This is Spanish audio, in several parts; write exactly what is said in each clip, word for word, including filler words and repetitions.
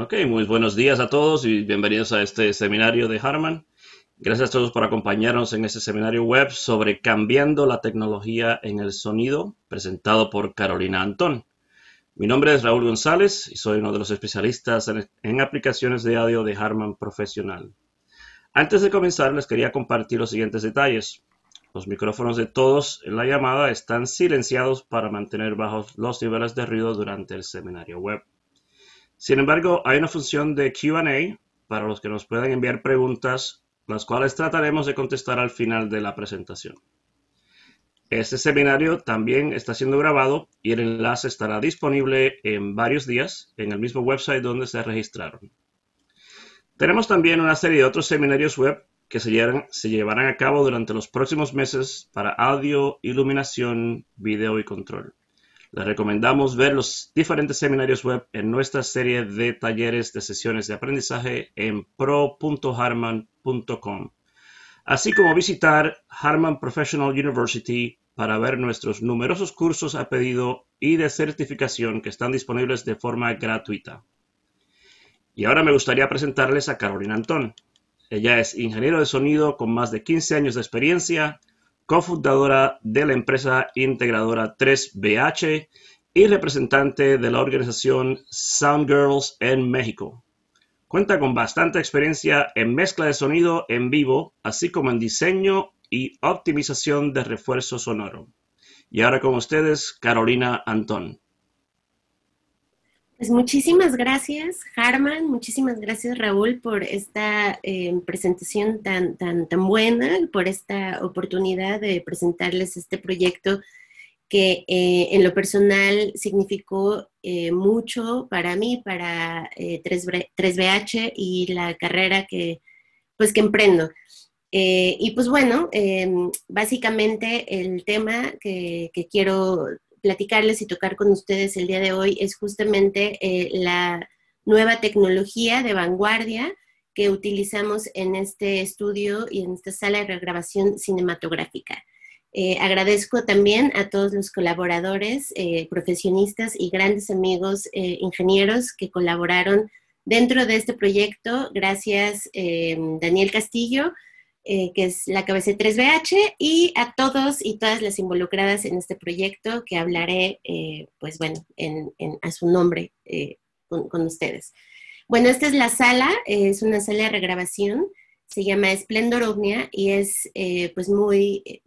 Ok, muy buenos días a todos y bienvenidos a este seminario de Harman. Gracias a todos por acompañarnos en este seminario web sobre Cambiando la Tecnología en el Sonido, presentado por Carolina Antón. Mi nombre es Raúl González y soy uno de los especialistas en, en aplicaciones de audio de Harman Profesional. Antes de comenzar, les quería compartir los siguientes detalles. Los micrófonos de todos en la llamada están silenciados para mantener bajos los niveles de ruido durante el seminario web. Sin embargo, hay una función de Q and A para los que nos pueden enviar preguntas, las cuales trataremos de contestar al final de la presentación. Este seminario también está siendo grabado y el enlace estará disponible en varios días en el mismo website donde se registraron. Tenemos también una serie de otros seminarios web que se llevarán, se llevarán a cabo durante los próximos meses para audio, iluminación, video y control. Les recomendamos ver los diferentes seminarios web en nuestra serie de talleres de sesiones de aprendizaje en pro punto harman punto com, así como visitar Harman Professional University para ver nuestros numerosos cursos a pedido y de certificación que están disponibles de forma gratuita. Y ahora me gustaría presentarles a Carolina Antón. Ella es ingeniero de sonido con más de quince años de experiencia, cofundadora de la empresa integradora tres B H y representante de la organización Soundgirls en México. Cuenta con bastante experiencia en mezcla de sonido en vivo, así como en diseño y optimización de refuerzo sonoro. Y ahora con ustedes, Carolina Antón. Pues muchísimas gracias, Harman, muchísimas gracias, Raúl, por esta eh, presentación tan, tan, tan buena, por esta oportunidad de presentarles este proyecto que eh, en lo personal significó eh, mucho para mí, para eh, tres B H y la carrera que, pues, que emprendo. Eh, y pues bueno, eh, básicamente el tema que, que quiero platicarles y tocar con ustedes el día de hoy es justamente eh, la nueva tecnología de vanguardia que utilizamos en este estudio y en esta sala de regrabación cinematográfica. Eh, agradezco también a todos los colaboradores, eh, profesionistas y grandes amigos eh, ingenieros que colaboraron dentro de este proyecto. Gracias, eh, Daniel Castillo, Eh, que es la cabeza de tres B H, y a todos y todas las involucradas en este proyecto que hablaré, eh, pues bueno, en, en, a su nombre eh, con, con ustedes. Bueno, esta es la sala, eh, es una sala de regrabación, se llama Esplendor Omnia y es eh, pues muy, eh,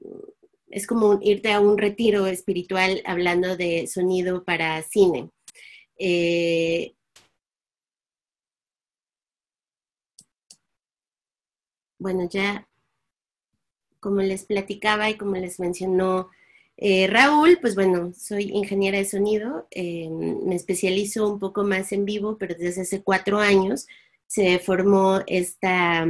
es como irte a un retiro espiritual hablando de sonido para cine. Eh, bueno, ya como les platicaba y como les mencionó eh, Raúl, pues bueno, soy ingeniera de sonido, eh, me especializo un poco más en vivo, pero desde hace cuatro años se formó esta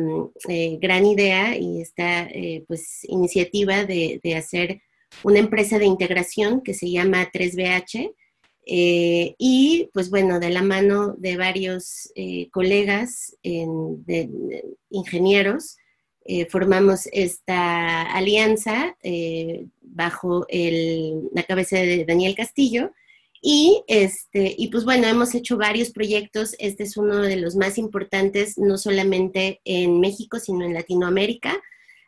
eh, gran idea y esta eh, pues, iniciativa de, de hacer una empresa de integración que se llama tres B H eh, y pues bueno, de la mano de varios eh, colegas en, de, de ingenieros, Eh, formamos esta alianza eh, bajo el, la cabeza de Daniel Castillo y, este, y pues bueno, hemos hecho varios proyectos. Este es uno de los más importantes, no solamente en México, sino en Latinoamérica.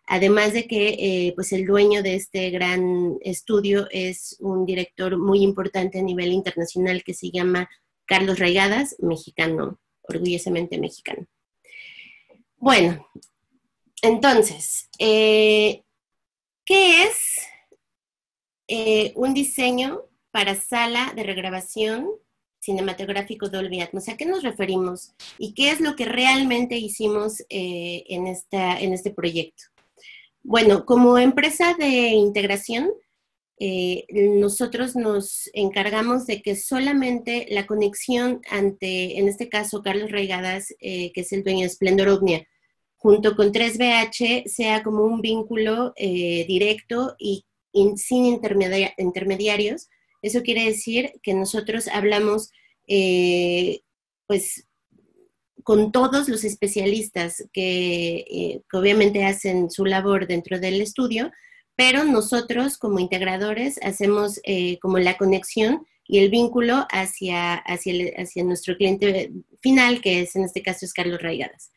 Además de que eh, pues el dueño de este gran estudio es un director muy importante a nivel internacional que se llama Carlos Reygadas, mexicano, orgullosamente mexicano. Bueno. Entonces, eh, ¿qué es eh, un diseño para sala de regrabación cinematográfico Dolby Atmos? ¿A qué nos referimos? ¿Y qué es lo que realmente hicimos eh, en, esta, en este proyecto? Bueno, como empresa de integración, eh, nosotros nos encargamos de que solamente la conexión ante, en este caso, Carlos Reygadas, eh, que es el dueño de Esplendor Omnia, junto con tres B H, sea como un vínculo eh, directo y in, sin intermedia, intermediarios. Eso quiere decir que nosotros hablamos eh, pues, con todos los especialistas que, eh, que obviamente hacen su labor dentro del estudio, pero nosotros como integradores hacemos eh, como la conexión y el vínculo hacia, hacia, el, hacia nuestro cliente final, que es en este caso es Carlos Reygadas.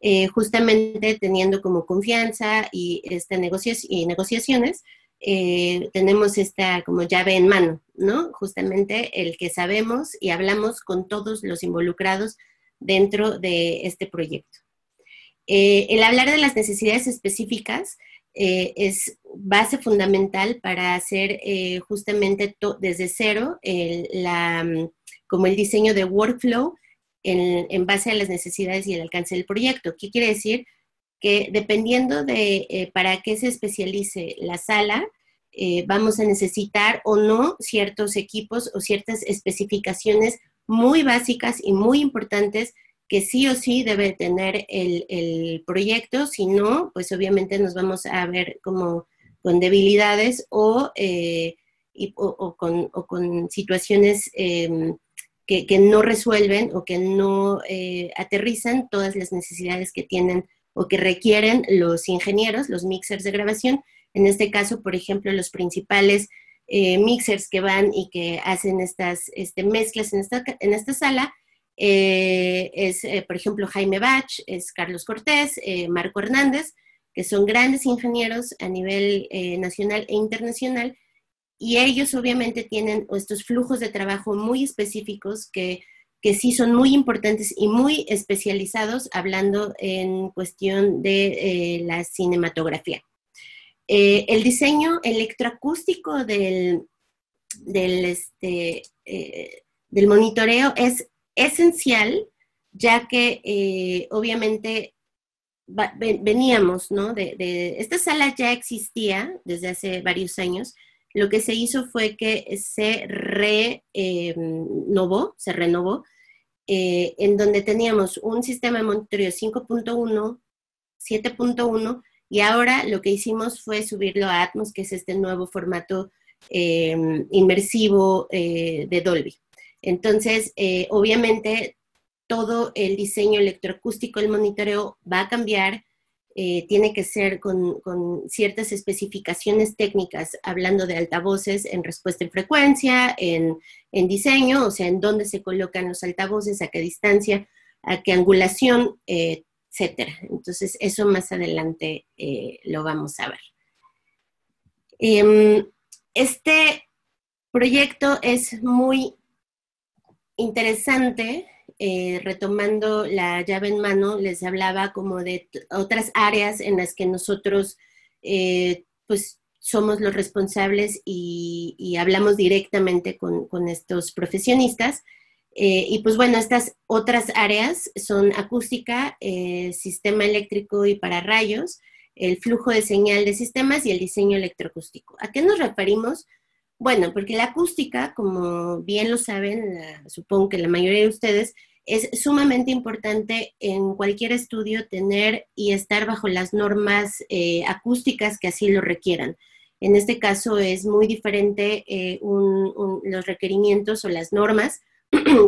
Eh, justamente teniendo como confianza y, esta negocio y negociaciones, eh, tenemos esta como llave en mano, ¿no? Justamente el que sabemos y hablamos con todos los involucrados dentro de este proyecto. Eh, el hablar de las necesidades específicas eh, es base fundamental para hacer eh, justamente desde cero el, la, como el diseño de workflow en, en base a las necesidades y el alcance del proyecto. ¿Qué quiere decir? Que dependiendo de eh, para qué se especialice la sala, eh, vamos a necesitar o no ciertos equipos o ciertas especificaciones muy básicas y muy importantes que sí o sí debe tener el, el proyecto, si no, pues obviamente nos vamos a ver como con debilidades o, eh, y, o, o, con, o con situaciones eh, que, que no resuelven o que no eh, aterrizan todas las necesidades que tienen o que requieren los ingenieros, los mixers de grabación. En este caso, por ejemplo, los principales eh, mixers que van y que hacen estas este, mezclas en esta, en esta sala, Eh, es, eh, por ejemplo, Jaime Bach, es Carlos Cortés, eh, Marco Hernández, que son grandes ingenieros a nivel eh, nacional e internacional, y ellos obviamente tienen estos flujos de trabajo muy específicos que, que sí son muy importantes y muy especializados, hablando en cuestión de eh, la cinematografía. Eh, el diseño electroacústico del, del, este, eh, del monitoreo es esencial, ya que eh, obviamente va, veníamos, ¿no? De, de, esta sala ya existía desde hace varios años. Lo que se hizo fue que se renovó, se renovó, eh, en donde teníamos un sistema de monitoreo cinco punto uno, siete punto uno, y ahora lo que hicimos fue subirlo a Atmos, que es este nuevo formato eh, inmersivo eh, de Dolby. Entonces, eh, obviamente, todo el diseño electroacústico, el monitoreo va a cambiar, eh, tiene que ser con, con ciertas especificaciones técnicas, hablando de altavoces en respuesta en frecuencia, en, en diseño, o sea, en dónde se colocan los altavoces, a qué distancia, a qué angulación, eh, etcétera. Entonces, eso más adelante eh, lo vamos a ver. Eh, este proyecto es muy interesante, eh, retomando la llave en mano, les hablaba como de otras áreas en las que nosotros eh, pues somos los responsables y, y hablamos directamente con, con estos profesionistas. Eh, y pues bueno, estas otras áreas son acústica, eh, sistema eléctrico y para rayos, el flujo de señal de sistemas y el diseño electroacústico. ¿A qué nos referimos? Bueno, porque la acústica, como bien lo saben, la, supongo que la mayoría de ustedes, es sumamente importante en cualquier estudio tener y estar bajo las normas eh, acústicas que así lo requieran. En este caso es muy diferente eh, un, un, los requerimientos o las normas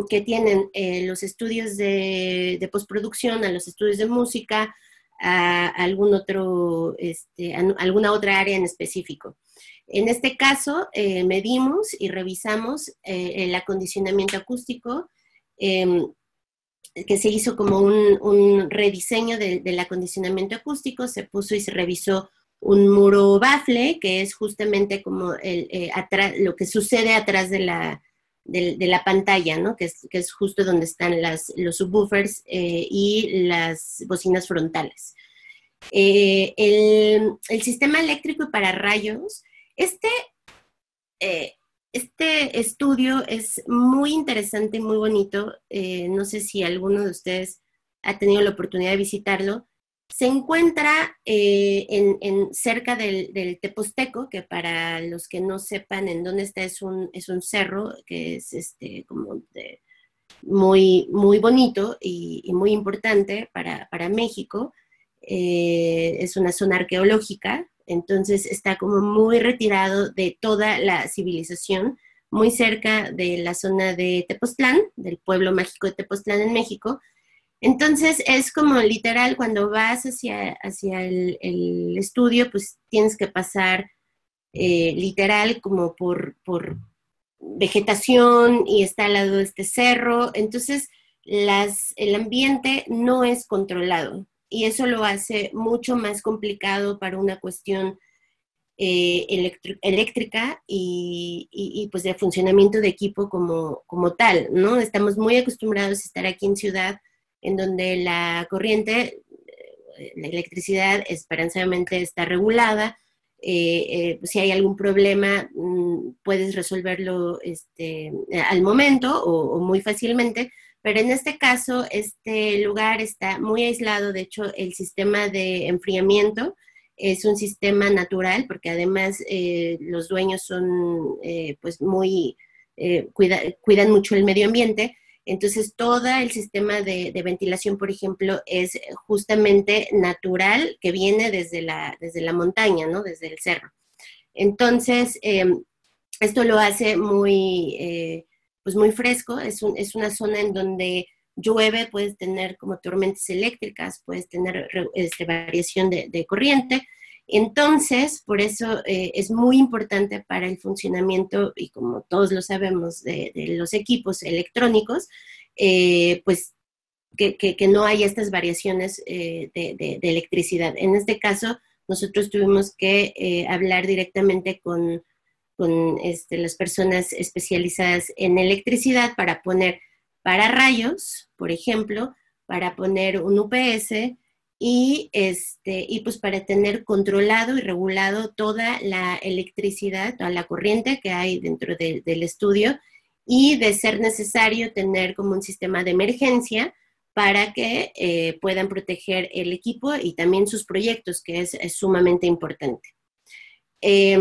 que tienen eh, los estudios de, de postproducción, a los estudios de música, a algún otro, este, a alguna otra área en específico. En este caso, eh, medimos y revisamos eh, el acondicionamiento acústico, eh, que se hizo como un, un rediseño de, del acondicionamiento acústico, se puso y se revisó un muro bafle, que es justamente como el, eh, atras, lo que sucede atrás de la, de, de la pantalla, ¿no? Que es, que es justo donde están las, los subwoofers eh, y las bocinas frontales. Eh, el, el sistema eléctrico para rayos. Este, eh, este estudio es muy interesante, muy bonito. Eh, no sé si alguno de ustedes ha tenido la oportunidad de visitarlo. Se encuentra eh, en, en cerca del, del Tepozteco, que para los que no sepan en dónde está, es un, es un cerro que es este, como de, muy, muy bonito y, y muy importante para, para México. Eh, es una zona arqueológica. Entonces está como muy retirado de toda la civilización, muy cerca de la zona de Tepoztlán, del pueblo mágico de Tepoztlán en México. Entonces es como literal, cuando vas hacia, hacia el, el estudio, pues tienes que pasar eh, literal como por, por vegetación y está al lado de este cerro. Entonces las, el ambiente no es controlado y eso lo hace mucho más complicado para una cuestión eh, eléctrica y, y, y pues de funcionamiento de equipo como, como tal, ¿no? Estamos muy acostumbrados a estar aquí en ciudad en donde la corriente, la electricidad esperanzadamente está regulada. Eh, eh, si hay algún problema puedes resolverlo este, al momento o, o muy fácilmente, pero en este caso este lugar está muy aislado. De hecho el sistema de enfriamiento es un sistema natural porque además eh, los dueños son eh, pues muy eh, cuida, cuidan mucho el medio ambiente. Entonces, todo el sistema de, de ventilación, por ejemplo, es justamente natural, que viene desde la, desde la montaña, ¿no? Desde el cerro. Entonces, eh, esto lo hace muy, eh, pues muy fresco. Es, un, es una zona en donde llueve, puedes tener como tormentas eléctricas, puedes tener este, variación de, de corriente. Entonces, por eso eh, es muy importante para el funcionamiento, y como todos lo sabemos, de, de los equipos electrónicos, eh, pues que, que, que no haya estas variaciones eh, de, de, de electricidad. En este caso, nosotros tuvimos que eh, hablar directamente con, con este, las personas especializadas en electricidad para poner pararrayos, por ejemplo, para poner un U P S, Y, este, y pues para tener controlado y regulado toda la electricidad, toda la corriente que hay dentro de, del estudio, y de ser necesario tener como un sistema de emergencia para que eh, puedan proteger el equipo y también sus proyectos, que es, es sumamente importante. Eh,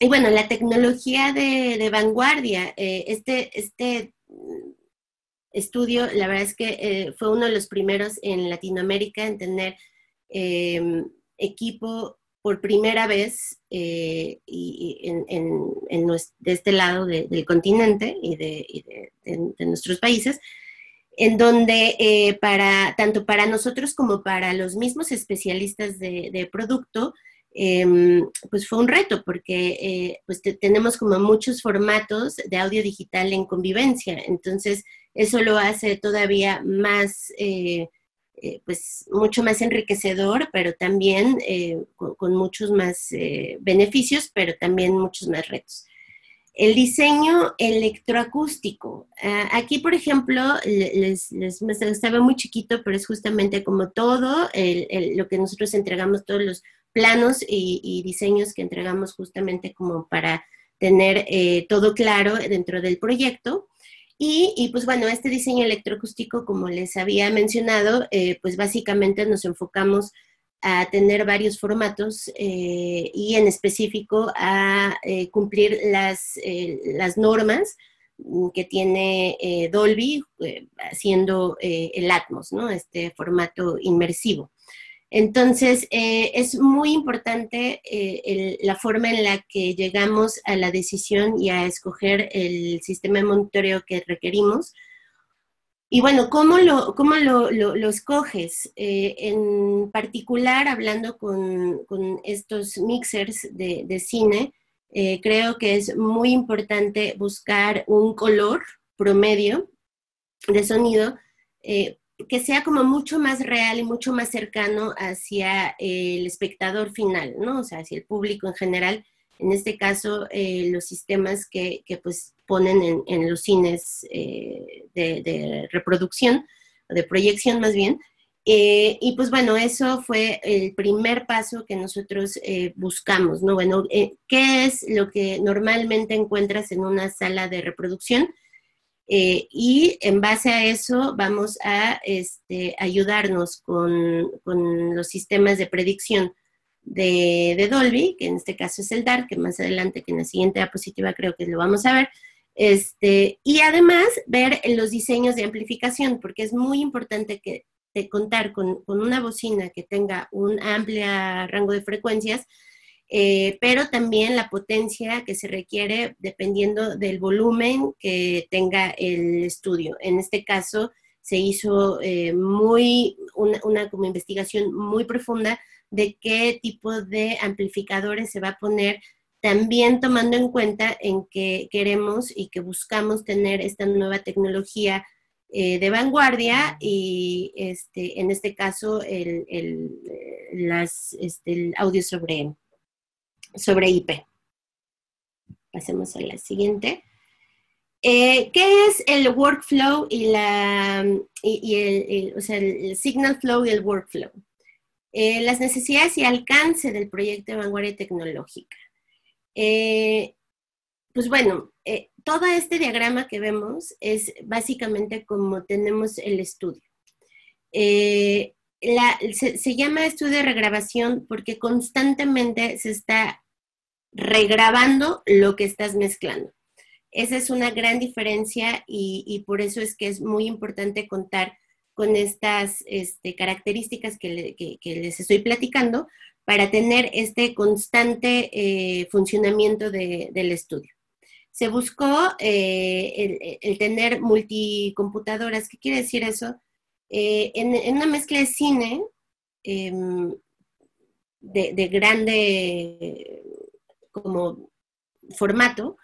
y bueno, la tecnología de, de vanguardia, eh, este... este estudio, la verdad es que eh, fue uno de los primeros en Latinoamérica en tener eh, equipo por primera vez eh, y, y en, en, en nuestro, de este lado de, del continente y de, y de, de, de nuestros países, en donde eh, para, tanto para nosotros como para los mismos especialistas de, de producto, eh, pues fue un reto porque eh, pues te, tenemos como muchos formatos de audio digital en convivencia, entonces eso lo hace todavía más, eh, eh, pues mucho más enriquecedor, pero también eh, con, con muchos más eh, beneficios, pero también muchos más retos. El diseño electroacústico. Uh, aquí, por ejemplo, les, les, les estaba muy chiquito, pero es justamente como todo el, el, lo que nosotros entregamos, todos los planos y, y diseños que entregamos justamente como para tener eh, todo claro dentro del proyecto. Y, y pues bueno, este diseño electroacústico, como les había mencionado, eh, pues básicamente nos enfocamos a tener varios formatos eh, y en específico a eh, cumplir las, eh, las normas que tiene eh, Dolby, eh, haciendo eh, el Atmos, ¿no? Este formato inmersivo. Entonces, eh, es muy importante eh, el, la forma en la que llegamos a la decisión y a escoger el sistema de monitoreo que requerimos. Y bueno, ¿cómo lo, cómo lo, lo, lo escoges? Eh, en particular, hablando con, con estos mixers de, de cine, eh, creo que es muy importante buscar un color promedio de sonido eh, que sea como mucho más real y mucho más cercano hacia el espectador final, ¿no? O sea, hacia el público en general. En este caso, eh, los sistemas que, que pues ponen en, en los cines eh, de, de reproducción, de proyección más bien. Eh, y pues bueno, eso fue el primer paso que nosotros eh, buscamos, ¿no? Bueno, eh, ¿qué es lo que normalmente encuentras en una sala de reproducción? Eh, y en base a eso vamos a este, ayudarnos con, con los sistemas de predicción de, de Dolby, que en este caso es el DART, que más adelante, que en la siguiente diapositiva creo que lo vamos a ver, este, y además ver los diseños de amplificación, porque es muy importante que, de contar con, con una bocina que tenga un amplio rango de frecuencias, Eh, pero también la potencia que se requiere dependiendo del volumen que tenga el estudio. En este caso se hizo eh, muy, una, una como investigación muy profunda de qué tipo de amplificadores se va a poner, también tomando en cuenta en que queremos y que buscamos tener esta nueva tecnología eh, de vanguardia y este, en este caso el, el, las, este, el audio sobre, sobre I P. Pasemos a la siguiente. Eh, ¿Qué es el workflow y, la, y, y el, el, o sea, el signal flow y el workflow? Eh, las necesidades y alcance del proyecto de vanguardia tecnológica. Eh, pues bueno, eh, todo este diagrama que vemos es básicamente como tenemos el estudio. Eh, la, se, se llama estudio de regrabación porque constantemente se está regrabando lo que estás mezclando. Esa es una gran diferencia y, y por eso es que es muy importante contar con estas este, características que, le, que, que les estoy platicando para tener este constante eh, funcionamiento de, del estudio. Se buscó eh, el, el tener multicomputadoras. ¿Qué quiere decir eso? Eh, en, en una mezcla de cine eh, de, de grande como formato,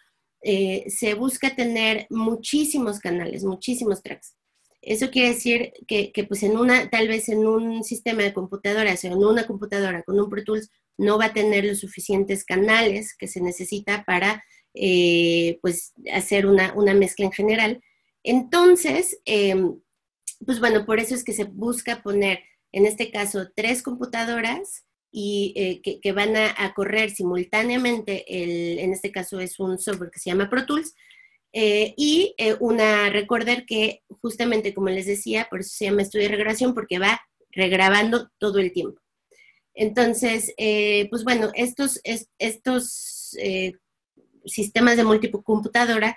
Eh, se busca tener muchísimos canales, muchísimos tracks. Eso quiere decir que, que pues en una, tal vez en un sistema de computadoras, o en una computadora con un Pro Tools, no va a tener los suficientes canales que se necesita para eh, pues hacer una, una mezcla en general. Entonces, eh, pues bueno, por eso es que se busca poner, en este caso, tres computadoras, y eh, que, que van a, a correr simultáneamente, el, en este caso es un software que se llama Pro Tools, eh, y eh, una recorder que justamente, como les decía, por eso se llama estudio de regrabación, porque va regrabando todo el tiempo. Entonces, eh, pues bueno, estos, es, estos eh, sistemas de multicomputadora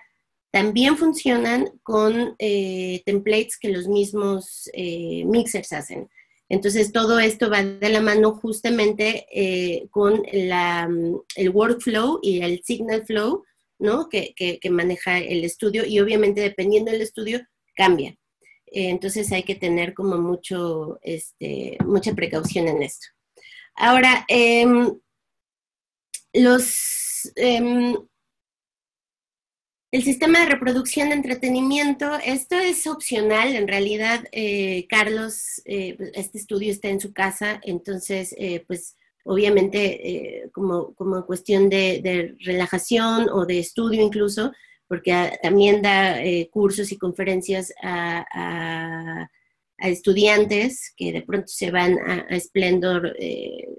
también funcionan con eh, templates que los mismos eh, mixers hacen. Entonces, todo esto va de la mano justamente eh, con la, el workflow y el signal flow, ¿no? que, que, que maneja el estudio y obviamente dependiendo del estudio cambia. Eh, entonces, hay que tener como mucho, este, mucha precaución en esto. Ahora, eh, los, eh, el sistema de reproducción de entretenimiento, esto es opcional, en realidad eh, Carlos, eh, este estudio está en su casa, entonces eh, pues obviamente eh, como, como cuestión de, de relajación o de estudio incluso, porque a, también da eh, cursos y conferencias a, a, a estudiantes que de pronto se van a, a Esplendor eh,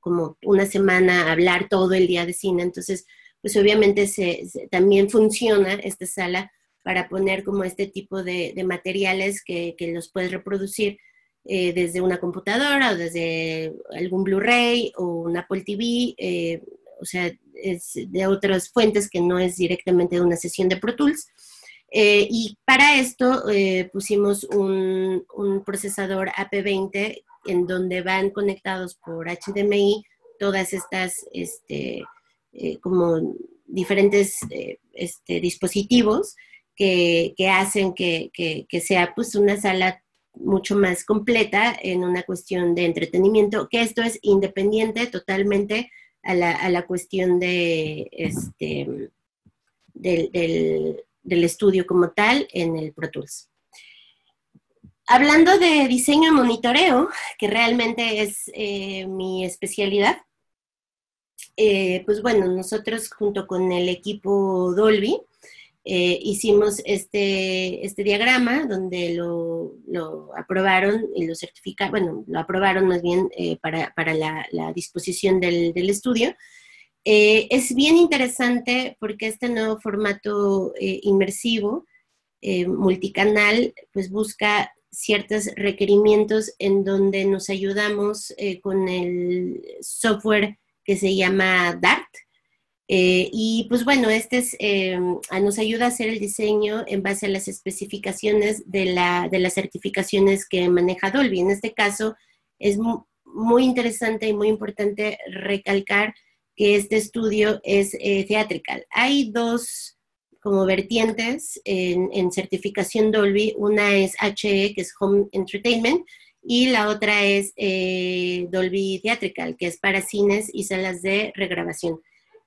como una semana a hablar todo el día de cine, entonces pues obviamente se, se, también funciona esta sala para poner como este tipo de, de materiales que, que los puedes reproducir eh, desde una computadora o desde algún Blu-ray o un Apple T V, eh, o sea, es de otras fuentes que no es directamente de una sesión de Pro Tools. Eh, y para esto eh, pusimos un, un procesador A P veinte en donde van conectados por H D M I todas estas... Este, Eh, como diferentes eh, este, dispositivos que, que hacen que, que, que sea pues, una sala mucho más completa en una cuestión de entretenimiento, que esto es independiente totalmente a la, a la cuestión de, este, del, del, del estudio como tal en el Pro Tools. Hablando de diseño y monitoreo, que realmente es eh, mi especialidad, Eh, pues bueno, nosotros junto con el equipo Dolby eh, hicimos este, este diagrama donde lo, lo aprobaron y lo certificaron, bueno, lo aprobaron más bien eh, para, para la, la disposición del, del estudio. Eh, es bien interesante porque este nuevo formato eh, inmersivo, eh, multicanal, pues busca ciertos requerimientos en donde nos ayudamos eh, con el software que se llama DART, eh, y pues bueno, este es, eh, nos ayuda a hacer el diseño en base a las especificaciones de, la, de las certificaciones que maneja Dolby. En este caso, es muy interesante y muy importante recalcar que este estudio es eh, theatrical. Hay dos como vertientes en, en certificación Dolby, una es H E, que es Home Entertainment, y la otra es eh, Dolby Theatrical, que es para cines y salas de regrabación.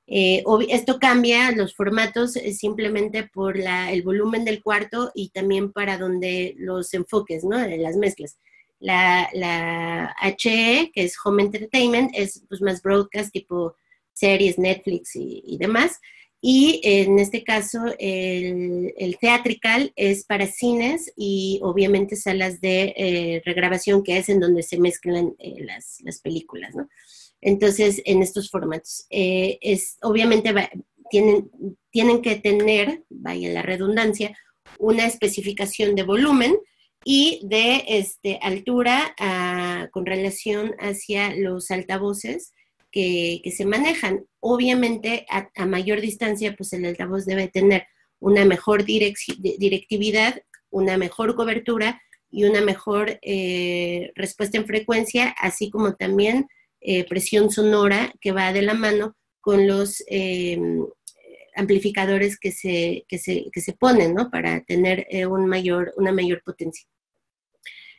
Eh, esto cambia los formatos simplemente por la, el volumen del cuarto y también para donde los enfoques, ¿no? Las mezclas. La, la H E, que es Home Entertainment, es pues, más broadcast, tipo series, Netflix y, y demás. Y en este caso el, el theatrical es para cines y obviamente salas de eh, regrabación, que es en donde se mezclan eh, las, las películas, ¿no? Entonces, en estos formatos, eh, es, obviamente va, tienen, tienen que tener, vaya la redundancia, una especificación de volumen y de este, altura a, con relación hacia los altavoces que, que se manejan. Obviamente, a, a mayor distancia, pues el altavoz debe tener una mejor directividad, una mejor cobertura y una mejor eh, respuesta en frecuencia, así como también... Eh, presión sonora que va de la mano con los eh, amplificadores que se, que, se, que se ponen, ¿no? Para tener eh, un mayor, una mayor potencia.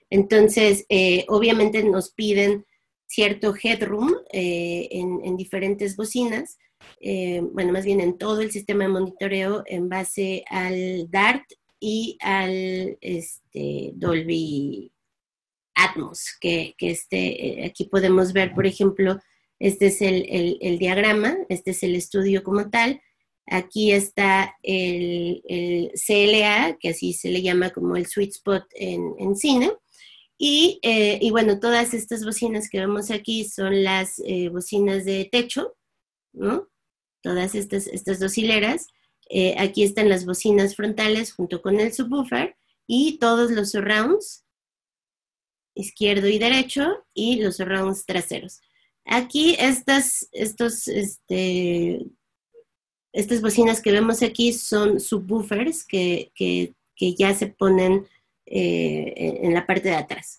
Entonces, eh, obviamente nos piden cierto headroom eh, en, en diferentes bocinas, eh, bueno, más bien en todo el sistema de monitoreo en base al DART y al este, Dolby Atmos, que, que este, eh, aquí podemos ver, por ejemplo, este es el, el, el diagrama, este es el estudio como tal, aquí está el, el C L A, que así se le llama como el sweet spot en, en cine, y, eh, y bueno, todas estas bocinas que vemos aquí son las eh, bocinas de techo, ¿no? Todas estas, estas dos hileras, eh, aquí están las bocinas frontales junto con el subwoofer, y todos los surrounds, izquierdo y derecho, y los surrounds traseros. Aquí estas, estos, este, estas bocinas que vemos aquí son subwoofers que, que, que ya se ponen eh, en la parte de atrás.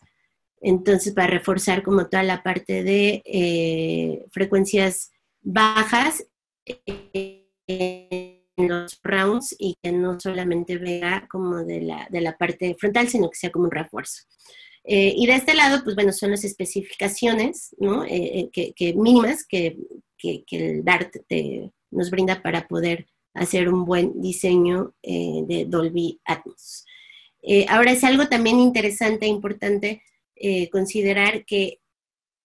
Entonces, para reforzar como toda la parte de eh, frecuencias bajas en los surrounds y que no solamente venga como de la, de la parte frontal, sino que sea como un refuerzo. Eh, y de este lado, pues bueno, son las especificaciones, ¿no? eh, que, que mínimas que, que, que el DART te, nos brinda para poder hacer un buen diseño eh, de Dolby Atmos. Eh, ahora es algo también interesante e importante eh, considerar que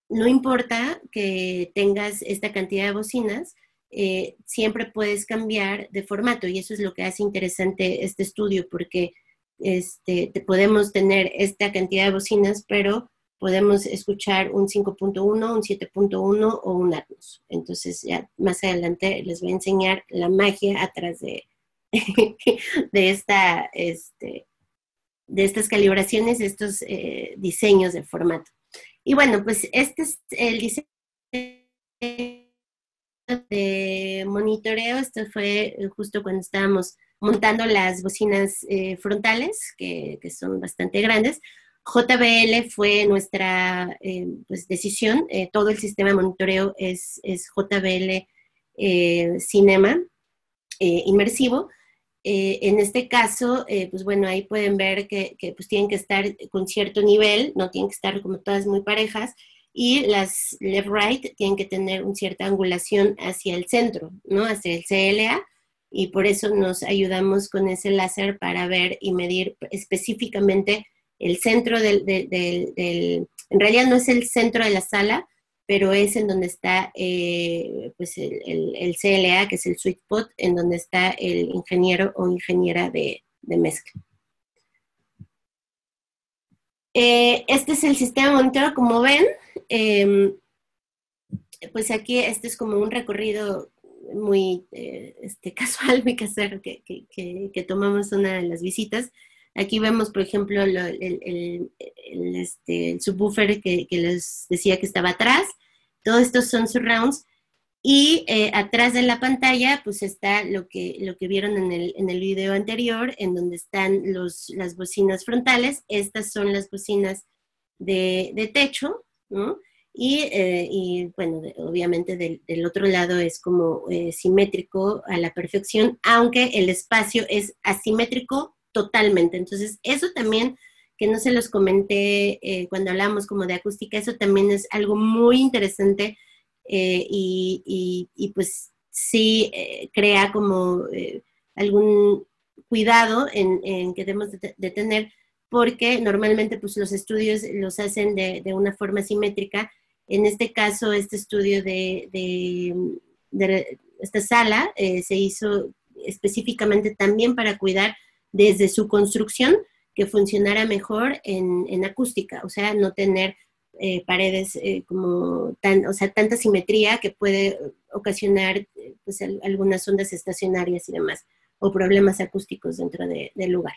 no importa que tengas esta cantidad de bocinas, eh, siempre puedes cambiar de formato y eso es lo que hace interesante este estudio porque... Este, te podemos tener esta cantidad de bocinas, pero podemos escuchar un cinco punto uno, un siete punto uno o un Atmos. Entonces, ya más adelante les voy a enseñar la magia atrás de, de, esta, este, de estas calibraciones, de estos eh, diseños de formato. Y bueno, pues este es el diseño de monitoreo. Esto fue justo cuando estábamos... montando las bocinas eh, frontales, que, que son bastante grandes. J B L fue nuestra eh, pues, decisión. Eh, todo el sistema de monitoreo es, es J B L eh, Cinema eh, Inmersivo. Eh, en este caso, eh, pues bueno, ahí pueden ver que, que pues, tienen que estar con cierto nivel, no tienen que estar como todas muy parejas, y las left-right tienen que tener una cierta angulación hacia el centro, ¿no? Hacia el C L A. Y por eso nos ayudamos con ese láser para ver y medir específicamente el centro del, del, del, del... En realidad no es el centro de la sala, pero es en donde está eh, pues el, el, el C L A, que es el sweet spot, en donde está el ingeniero o ingeniera de, de mezcla. Eh, este es el sistema de monitoreo, como ven. Eh, pues aquí este es como un recorrido... muy eh, este, casual, muy casero, que, que, que, que tomamos una de las visitas. Aquí vemos, por ejemplo, lo, el, el, el, este, el subwoofer que, que les decía que estaba atrás. Todos estos son surrounds. Y eh, atrás de la pantalla, pues está lo que, lo que vieron en el, en el video anterior, en donde están los, las bocinas frontales. Estas son las bocinas de, de techo, ¿no? Y, eh, y bueno, obviamente del, del otro lado es como eh, simétrico a la perfección, aunque el espacio es asimétrico totalmente. Entonces, eso también, que no se los comenté eh, cuando hablamos como de acústica, eso también es algo muy interesante eh, y, y, y pues sí eh, crea como eh, algún cuidado en, en que debemos de, de tener, porque normalmente pues, los estudios los hacen de, de una forma simétrica. En este caso, este estudio de, de, de esta sala eh, se hizo específicamente también para cuidar desde su construcción que funcionara mejor en, en acústica, o sea, no tener eh, paredes eh, como tan, o sea, tanta simetría que puede ocasionar pues, algunas ondas estacionarias y demás, o problemas acústicos dentro de, del lugar.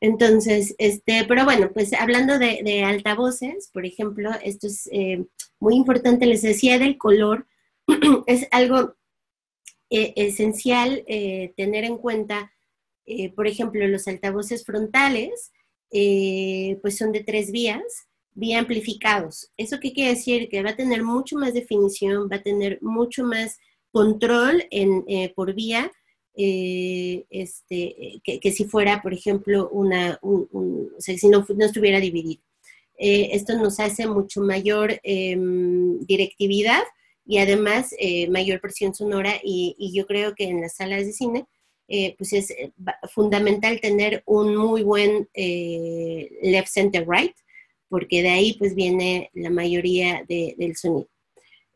Entonces, este, pero bueno, pues hablando de, de altavoces, por ejemplo, esto es eh, muy importante, les decía del color, es algo eh, esencial eh, tener en cuenta. Eh, por ejemplo, los altavoces frontales, eh, pues son de tres vías, vía amplificados. ¿Eso qué quiere decir? Que va a tener mucho más definición, va a tener mucho más control en, eh, por vía, eh, este, que, que si fuera, por ejemplo, una, un, un, o sea, si no, no estuviera dividido. Eh, esto nos hace mucho mayor eh, directividad y además eh, mayor presión sonora y, y yo creo que en las salas de cine Eh, pues es fundamental tener un muy buen eh, left, center, right, porque de ahí pues viene la mayoría de, del sonido.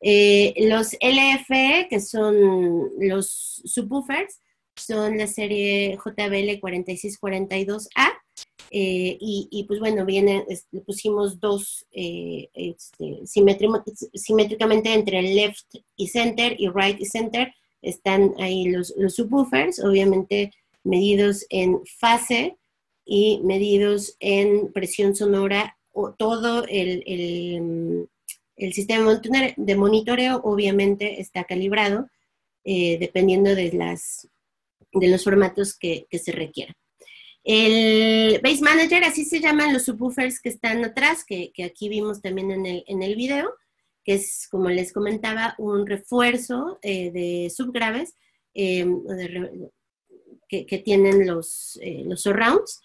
Eh, los L F E, que son los subwoofers, son la serie J B L cuatro seis cuatro dos A, eh, y, y pues bueno, vienen, es, pusimos dos eh, este, simétricamente entre left y center y right y center. Están ahí los, los subwoofers, obviamente medidos en fase y medidos en presión sonora, o todo el, el, el sistema de monitoreo obviamente está calibrado eh, dependiendo de, las, de los formatos que, que se requieran. El Bass Manager, así se llaman los subwoofers que están atrás, que, que aquí vimos también en el, en el video, que es, como les comentaba, un refuerzo eh, de subgraves eh, de, que, que tienen los, eh, los surrounds.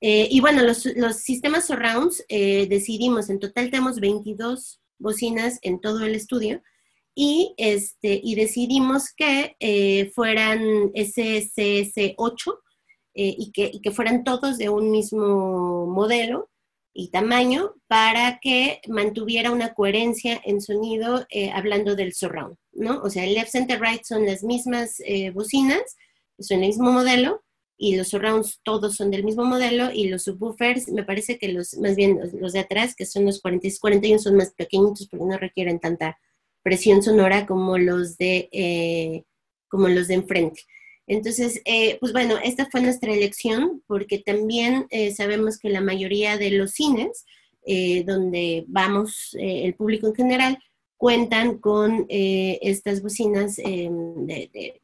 Eh, y bueno, los, los sistemas surrounds eh, decidimos, en total tenemos veintidós bocinas en todo el estudio, y, este, y decidimos que eh, fueran S S S ocho eh, y, que, y que fueran todos de un mismo modelo y tamaño para que mantuviera una coherencia en sonido, eh, hablando del surround, ¿no? O sea, el left, center, right son las mismas eh, bocinas, son el mismo modelo, y los surrounds todos son del mismo modelo, y los subwoofers, me parece que los, más bien los, los de atrás, que son los cuarenta y seis cuarenta y uno, son más pequeñitos porque no requieren tanta presión sonora como los de, eh, como los de enfrente. Entonces, eh, pues bueno, esta fue nuestra elección porque también eh, sabemos que la mayoría de los cines, eh, donde vamos, eh, el público en general, cuentan con eh, estas bocinas eh, de, de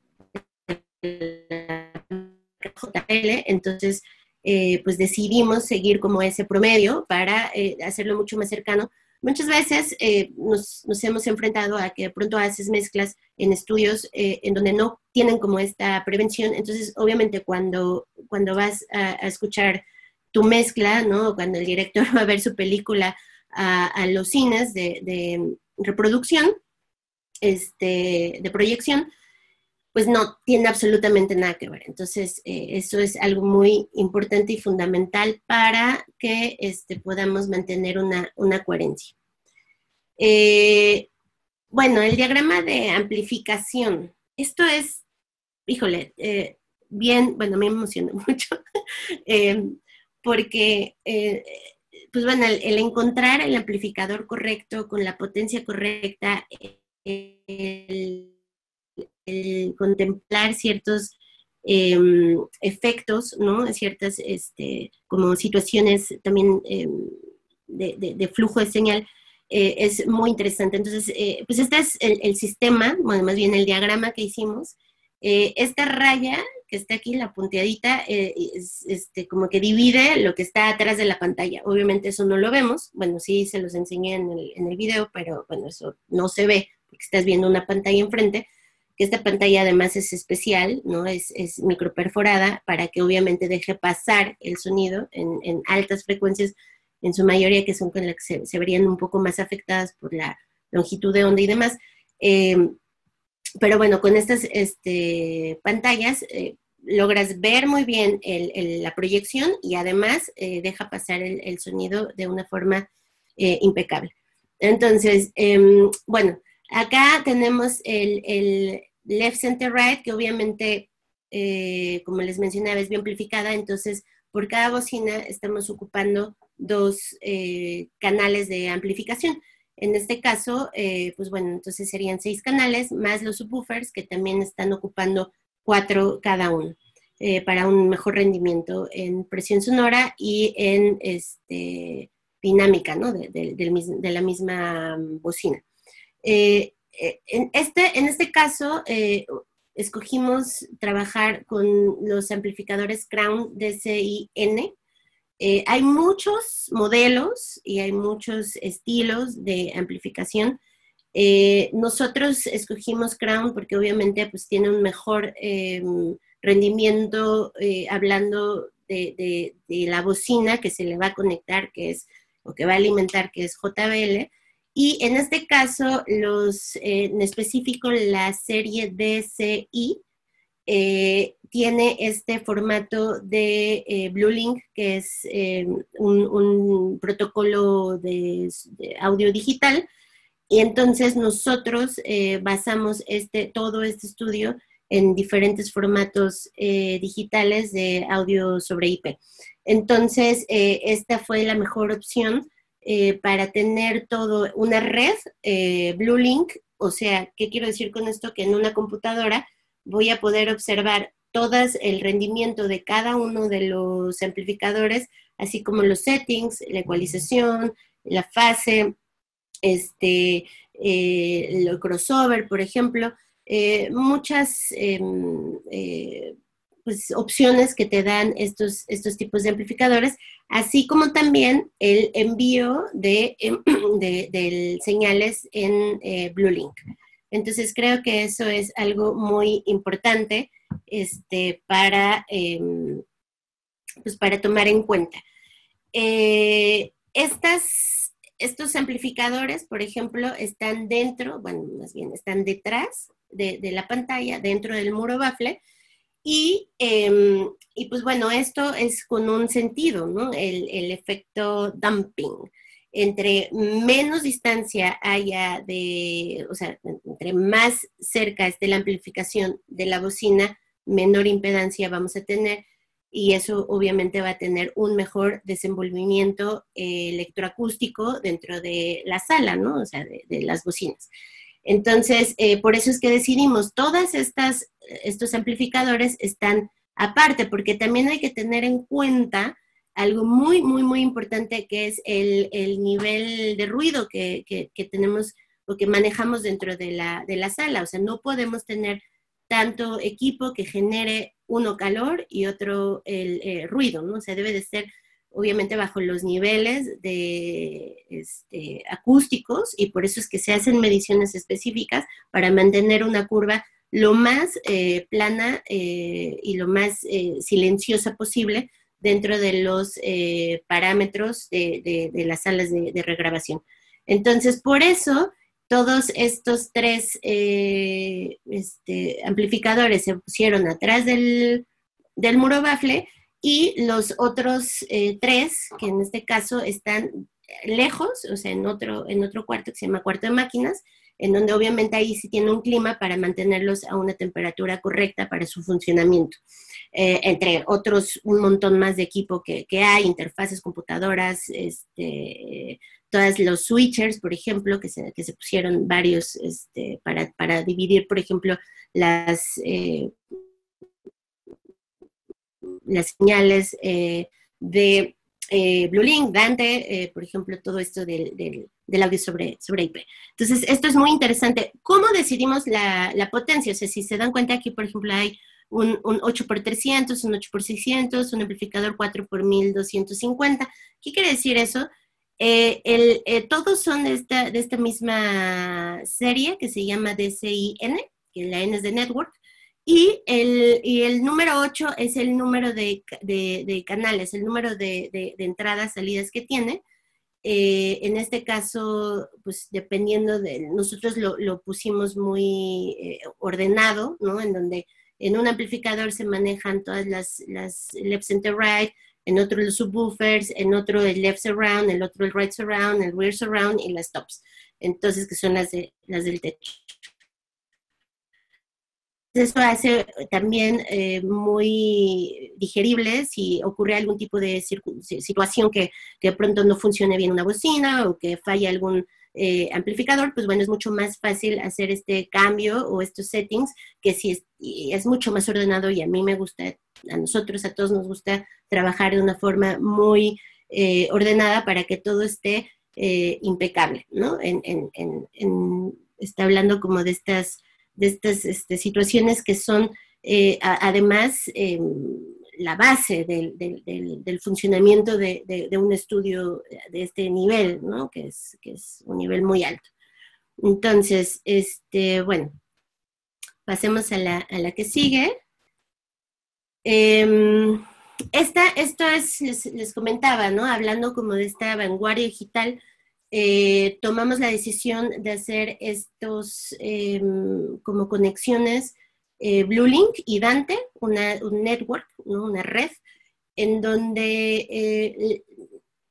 J L, entonces eh, pues decidimos seguir como ese promedio para eh, hacerlo mucho más cercano. Muchas veces eh, nos, nos hemos enfrentado a que de pronto haces mezclas en estudios eh, en donde no tienen como esta prevención. Entonces, obviamente, cuando, cuando vas a, a escuchar tu mezcla, ¿no? Cuando el director va a ver su película a, a los cines de, de reproducción, este, de proyección, pues no tiene absolutamente nada que ver. Entonces, eh, eso es algo muy importante y fundamental para que este, podamos mantener una, una coherencia. Eh, bueno, el diagrama de amplificación. Esto es, híjole, eh, bien, bueno, me emociona mucho, eh, porque, eh, pues bueno, el, el encontrar el amplificador correcto, con la potencia correcta, el... el contemplar ciertos eh, efectos, ¿no? Ciertas este, como situaciones también eh, de, de, de flujo de señal, eh, es muy interesante. Entonces, eh, pues este es el, el sistema, bueno, más bien el diagrama que hicimos. Eh, esta raya que está aquí, la punteadita, eh, es, este, como que divide lo que está atrás de la pantalla. Obviamente eso no lo vemos, bueno, sí se los enseñé en el, en el video, pero bueno, eso no se ve porque estás viendo una pantalla enfrente, que esta pantalla además es especial, ¿no? Es, es microperforada para que obviamente deje pasar el sonido en, en altas frecuencias, en su mayoría que son con las que se, se verían un poco más afectadas por la longitud de onda y demás. Eh, Pero bueno, con estas este, pantallas eh, logras ver muy bien el, el, la proyección y además eh, deja pasar el, el sonido de una forma eh, impecable. Entonces, eh, bueno, acá tenemos el, el left, center, right, que obviamente, eh, como les mencionaba, es biamplificada. Entonces, por cada bocina estamos ocupando dos eh, canales de amplificación. En este caso, eh, pues bueno, entonces serían seis canales, más los subwoofers, que también están ocupando cuatro cada uno, eh, para un mejor rendimiento en presión sonora y en este, dinámica, ¿no? De, de, de, de la misma bocina. Eh, en, este, en este caso, eh, escogimos trabajar con los amplificadores Crown D C I N. Eh, hay muchos modelos y hay muchos estilos de amplificación. Eh, nosotros escogimos Crown porque obviamente pues, tiene un mejor eh, rendimiento eh, hablando de, de, de la bocina que se le va a conectar, que es, o que va a alimentar, que es J B L. Y en este caso, los, eh, en específico la serie D C I, Eh, tiene este formato de eh, BluLink, que es eh, un, un protocolo de, de audio digital, y entonces nosotros eh, basamos este, todo este estudio en diferentes formatos eh, digitales de audio sobre I P. Entonces, eh, esta fue la mejor opción eh, para tener todo una red eh, BluLink. O sea, ¿qué quiero decir con esto? Que en una computadora voy a poder observar todo el rendimiento de cada uno de los amplificadores, así como los settings, la ecualización, la fase, este, eh, el crossover, por ejemplo. Eh, muchas eh, eh, pues, opciones que te dan estos, estos tipos de amplificadores, así como también el envío de, de, de señales en eh, BluLink. Entonces, creo que eso es algo muy importante este, para, eh, pues para tomar en cuenta. Eh, estas, estos amplificadores, por ejemplo, están dentro, bueno, más bien, están detrás de, de la pantalla, dentro del muro baffle. Y, eh, y pues bueno, esto es con un sentido, ¿no? El, el efecto dumping. Entre menos distancia haya de, o sea, entre más cerca esté la amplificación de la bocina, menor impedancia vamos a tener y eso obviamente va a tener un mejor desenvolvimiento eh, electroacústico dentro de la sala, ¿no? O sea, de, de las bocinas. Entonces, eh, por eso es que decidimos, todas estas, estos amplificadores están aparte, porque también hay que tener en cuenta algo muy, muy, muy importante que es el, el nivel de ruido que, que, que tenemos o que manejamos dentro de la, de la sala. O sea, no podemos tener tanto equipo que genere uno calor y otro el, eh, ruido, ¿no? O sea, debe de ser obviamente bajo los niveles de, este, acústicos y por eso es que se hacen mediciones específicas para mantener una curva lo más eh, plana eh, y lo más eh, silenciosa posible dentro de los eh, parámetros de, de, de las salas de, de regrabación. Entonces, por eso, todos estos tres eh, este, amplificadores se pusieron atrás del, del muro baffle y los otros eh, tres, que en este caso están lejos, o sea, en otro, en otro cuarto que se llama cuarto de máquinas, en donde obviamente ahí sí tiene un clima para mantenerlos a una temperatura correcta para su funcionamiento. Eh, entre otros, un montón más de equipo que, que hay, interfaces, computadoras, este, todos los switchers, por ejemplo, que se, que se pusieron varios este, para, para dividir, por ejemplo, las, eh, las señales eh, de eh, BluLink, Dante, eh, por ejemplo, todo esto del... del del audio sobre, sobre I P. Entonces, esto es muy interesante. ¿Cómo decidimos la, la potencia? O sea, si se dan cuenta, aquí, por ejemplo, hay un, un ocho por trescientos, un ocho por seiscientos, un amplificador cuatro por mil doscientos cincuenta. ¿Qué quiere decir eso? Eh, el, eh, todos son de esta, de esta misma serie que se llama D C I N, que la N es de Network, y el, y el número ocho es el número de, de, de canales, el número de, de, de entradas, salidas que tiene. Eh, en este caso, pues dependiendo de, nosotros lo, lo pusimos muy eh, ordenado, ¿no? En donde en un amplificador se manejan todas las, las left center right, en otro los subwoofers, en otro el left surround, el otro el right surround, el rear surround y las tops. Entonces, que son las, de, las del techo. Eso hace también eh, muy digerible si ocurre algún tipo de situación que, que de pronto no funcione bien una bocina o que falla algún eh, amplificador, pues bueno, es mucho más fácil hacer este cambio o estos settings, que si es, es mucho más ordenado, y a mí me gusta, a nosotros, a todos nos gusta trabajar de una forma muy eh, ordenada para que todo esté eh, impecable, ¿no? En, en, en, en, está hablando como de estas... de estas este, situaciones que son, eh, a, además, eh, la base del, del, del, del funcionamiento de, de, de un estudio de este nivel, ¿no? Que es, que es un nivel muy alto. Entonces, este, bueno, pasemos a la, a la que sigue. Eh, esta, esto es, les, les comentaba, ¿no? Hablando como de esta vanguardia digital, Eh, tomamos la decisión de hacer estos eh, como conexiones eh, BluLink y Dante, una, un network, ¿no? Una red, en donde eh,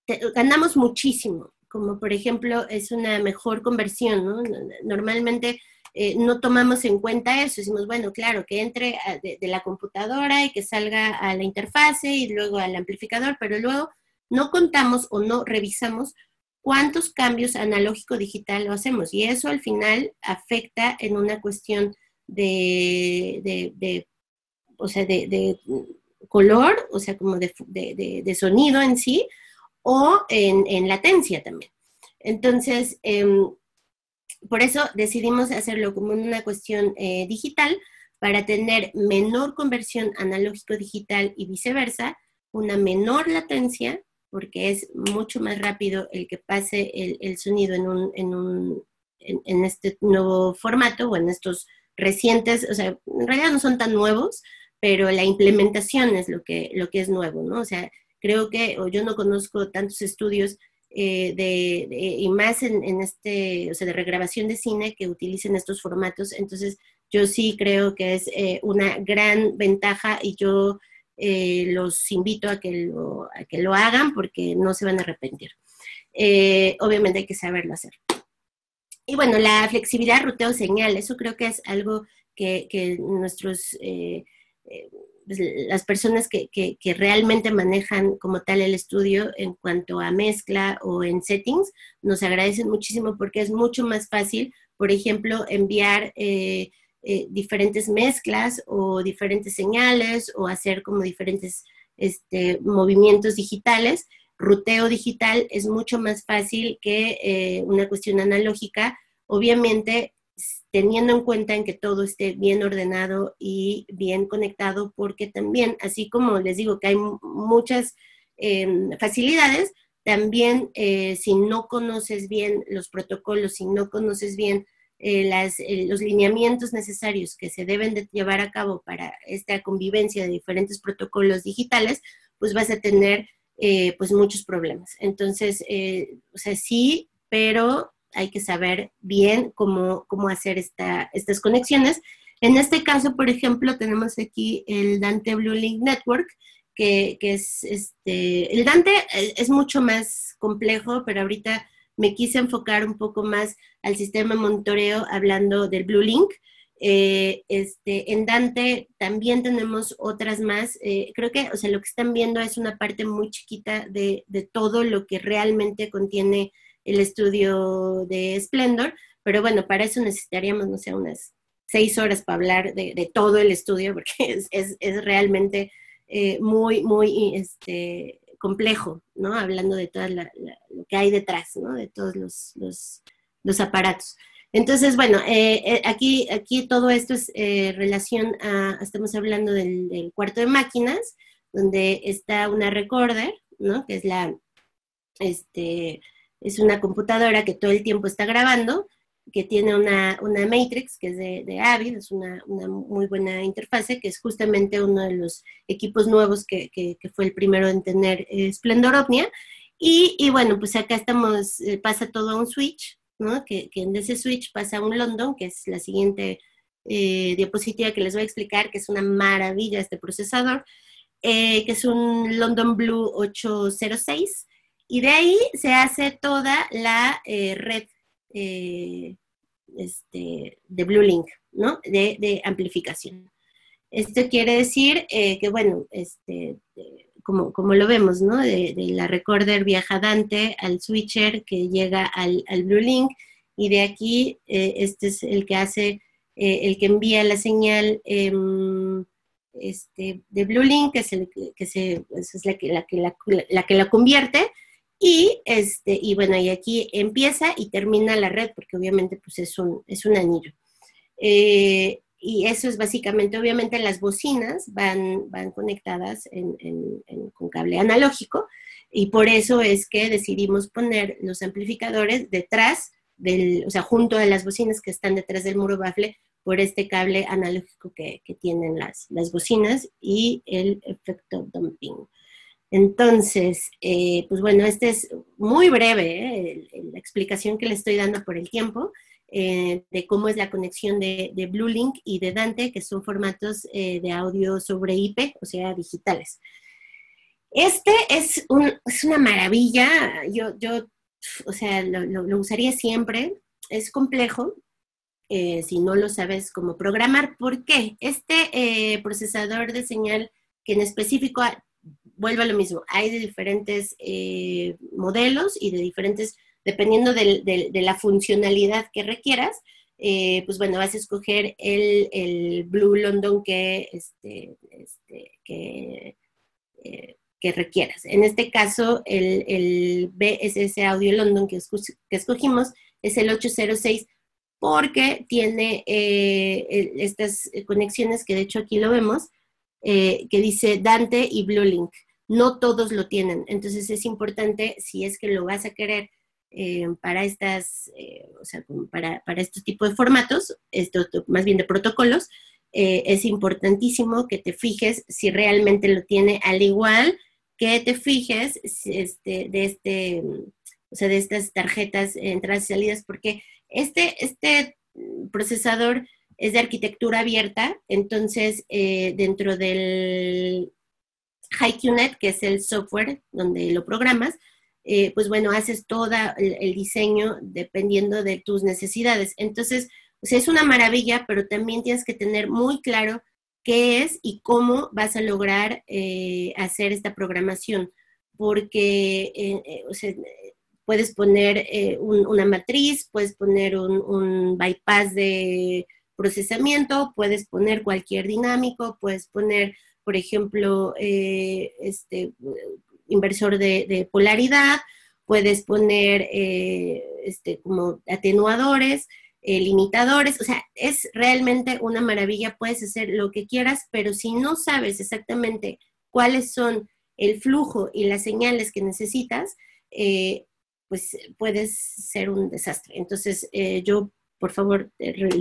te, ganamos muchísimo, como por ejemplo es una mejor conversión, ¿no? Normalmente eh, no tomamos en cuenta eso, decimos, bueno, claro, que entre a, de, de la computadora y que salga a la interfase y luego al amplificador, pero luego no contamos o no revisamos cuántos cambios analógico-digital lo hacemos, y eso al final afecta en una cuestión de, de, de o sea, de, de color, o sea, como de, de, de sonido en sí, o en, en latencia también. Entonces, eh, por eso decidimos hacerlo como una cuestión eh, digital, para tener menor conversión analógico-digital y viceversa, una menor latencia, porque es mucho más rápido el que pase el, el sonido en, un, en, un, en, en este nuevo formato, o en estos recientes, o sea, en realidad no son tan nuevos, pero la implementación es lo que, lo que es nuevo, ¿no? O sea, creo que, o yo no conozco tantos estudios eh, de, de, y más en, en este, o sea, de regrabación de cine que utilicen estos formatos, entonces yo sí creo que es eh, una gran ventaja, y yo... Eh, los invito a que, lo, a que lo hagan, porque no se van a arrepentir. Eh, obviamente hay que saberlo hacer. Y bueno, la flexibilidad ruteo-señal, eso creo que es algo que, que nuestros, eh, eh, las personas que, que, que realmente manejan como tal el estudio en cuanto a mezcla o en settings, nos agradecen muchísimo, porque es mucho más fácil, por ejemplo, enviar... Eh, Eh, diferentes mezclas o diferentes señales, o hacer como diferentes este, movimientos digitales. Ruteo digital es mucho más fácil que eh, una cuestión analógica, obviamente teniendo en cuenta en que todo esté bien ordenado y bien conectado, porque también, así como les digo que hay muchas eh, facilidades, también eh, si no conoces bien los protocolos, si no conoces bien Eh, las, eh, los lineamientos necesarios que se deben de llevar a cabo para esta convivencia de diferentes protocolos digitales, pues vas a tener eh, pues muchos problemas. Entonces, eh, o sea, sí, pero hay que saber bien cómo, cómo hacer esta, estas conexiones. En este caso, por ejemplo, tenemos aquí el Dante BluLink Network, que, que es, este, el Dante es mucho más complejo, pero ahorita... me quise enfocar un poco más al sistema monitoreo, hablando del BluLink. Eh, este, en Dante también tenemos otras más. Eh, creo que, o sea, lo que están viendo es una parte muy chiquita de, de todo lo que realmente contiene el estudio de Esplendor. Pero bueno, para eso necesitaríamos, no sé, unas seis horas para hablar de, de todo el estudio, porque es, es, es realmente eh, muy, muy... Este, complejo, ¿no? Hablando de todo lo que hay detrás, ¿no? De todos los, los, los aparatos. Entonces, bueno, eh, eh, aquí, aquí todo esto es eh, relación a, estamos hablando del, del cuarto de máquinas, donde está una recorder, ¿no? Que es la, este, es una computadora que todo el tiempo está grabando, que tiene una, una Matrix, que es de, de Avid, es una, una muy buena interfase, que es justamente uno de los equipos nuevos que, que, que fue el primero en tener Esplendor Omnia, Y, y bueno, pues acá estamos, eh, pasa todo a un switch, ¿no? Que, que en ese switch pasa un London, que es la siguiente eh, diapositiva que les voy a explicar, que es una maravilla este procesador, eh, que es un London Blue ocho cero seis, y de ahí se hace toda la eh, red eh, este, de BluLink, ¿no? De, de amplificación. Esto quiere decir eh, que, bueno, este... Eh, Como, como lo vemos, ¿no? De, de la recorder viaja Dante al switcher que llega al, al BluLink, y de aquí eh, este es el que hace, eh, el que envía la señal eh, este, de BluLink, que es, el, que se, es la, que, la, que, la, la que la convierte, y, este, y bueno, y aquí empieza y termina la red, porque obviamente pues es un, es un anillo. Eh, Y eso es básicamente, obviamente las bocinas van, van conectadas en, en, en, con cable analógico, y por eso es que decidimos poner los amplificadores detrás, del, o sea, junto a las bocinas que están detrás del muro bafle, por este cable analógico que, que tienen las, las bocinas y el efecto dumping. Entonces, eh, pues bueno, este es muy breve, eh, la explicación que le estoy dando por el tiempo, Eh, de cómo es la conexión de, de BluLink y de Dante, que son formatos eh, de audio sobre I P, o sea, digitales. Este es, un, es una maravilla, yo, yo o sea, lo, lo, lo usaría siempre. Es complejo, eh, si no lo sabes cómo programar. ¿Por qué? Este eh, procesador de señal, que en específico, vuelve a lo mismo, hay de diferentes eh, modelos y de diferentes... Dependiendo de, de, de la funcionalidad que requieras, eh, pues bueno, vas a escoger el, el Blue London que, este, este, que, eh, que requieras. En este caso, el, el B S S Audio London que, esco, que escogimos es el ocho cero seis, porque tiene eh, el, estas conexiones que de hecho aquí lo vemos, eh, que dice Dante y BluLink. No todos lo tienen, entonces es importante, si es que lo vas a querer, Eh, para estas, eh, o sea, para, para este tipo de formatos, esto, más bien de protocolos, eh, es importantísimo que te fijes si realmente lo tiene, al igual que te fijes si este, de, este, o sea, de estas tarjetas entradas y salidas, porque este, este procesador es de arquitectura abierta, entonces eh, dentro del HiQNet, que es el software donde lo programas, Eh, pues bueno, haces todo el, el diseño dependiendo de tus necesidades. Entonces, o sea, es una maravilla, pero también tienes que tener muy claro qué es y cómo vas a lograr eh, hacer esta programación, porque eh, eh, o sea, puedes poner eh, un, una matriz, puedes poner un, un bypass de procesamiento, puedes poner cualquier dinámico, puedes poner, por ejemplo, eh, este... inversor de, de polaridad, puedes poner eh, este, como atenuadores, eh, limitadores, o sea, es realmente una maravilla, puedes hacer lo que quieras, pero si no sabes exactamente cuáles son el flujo y las señales que necesitas, eh, pues puedes ser un desastre. Entonces eh, yo, por favor,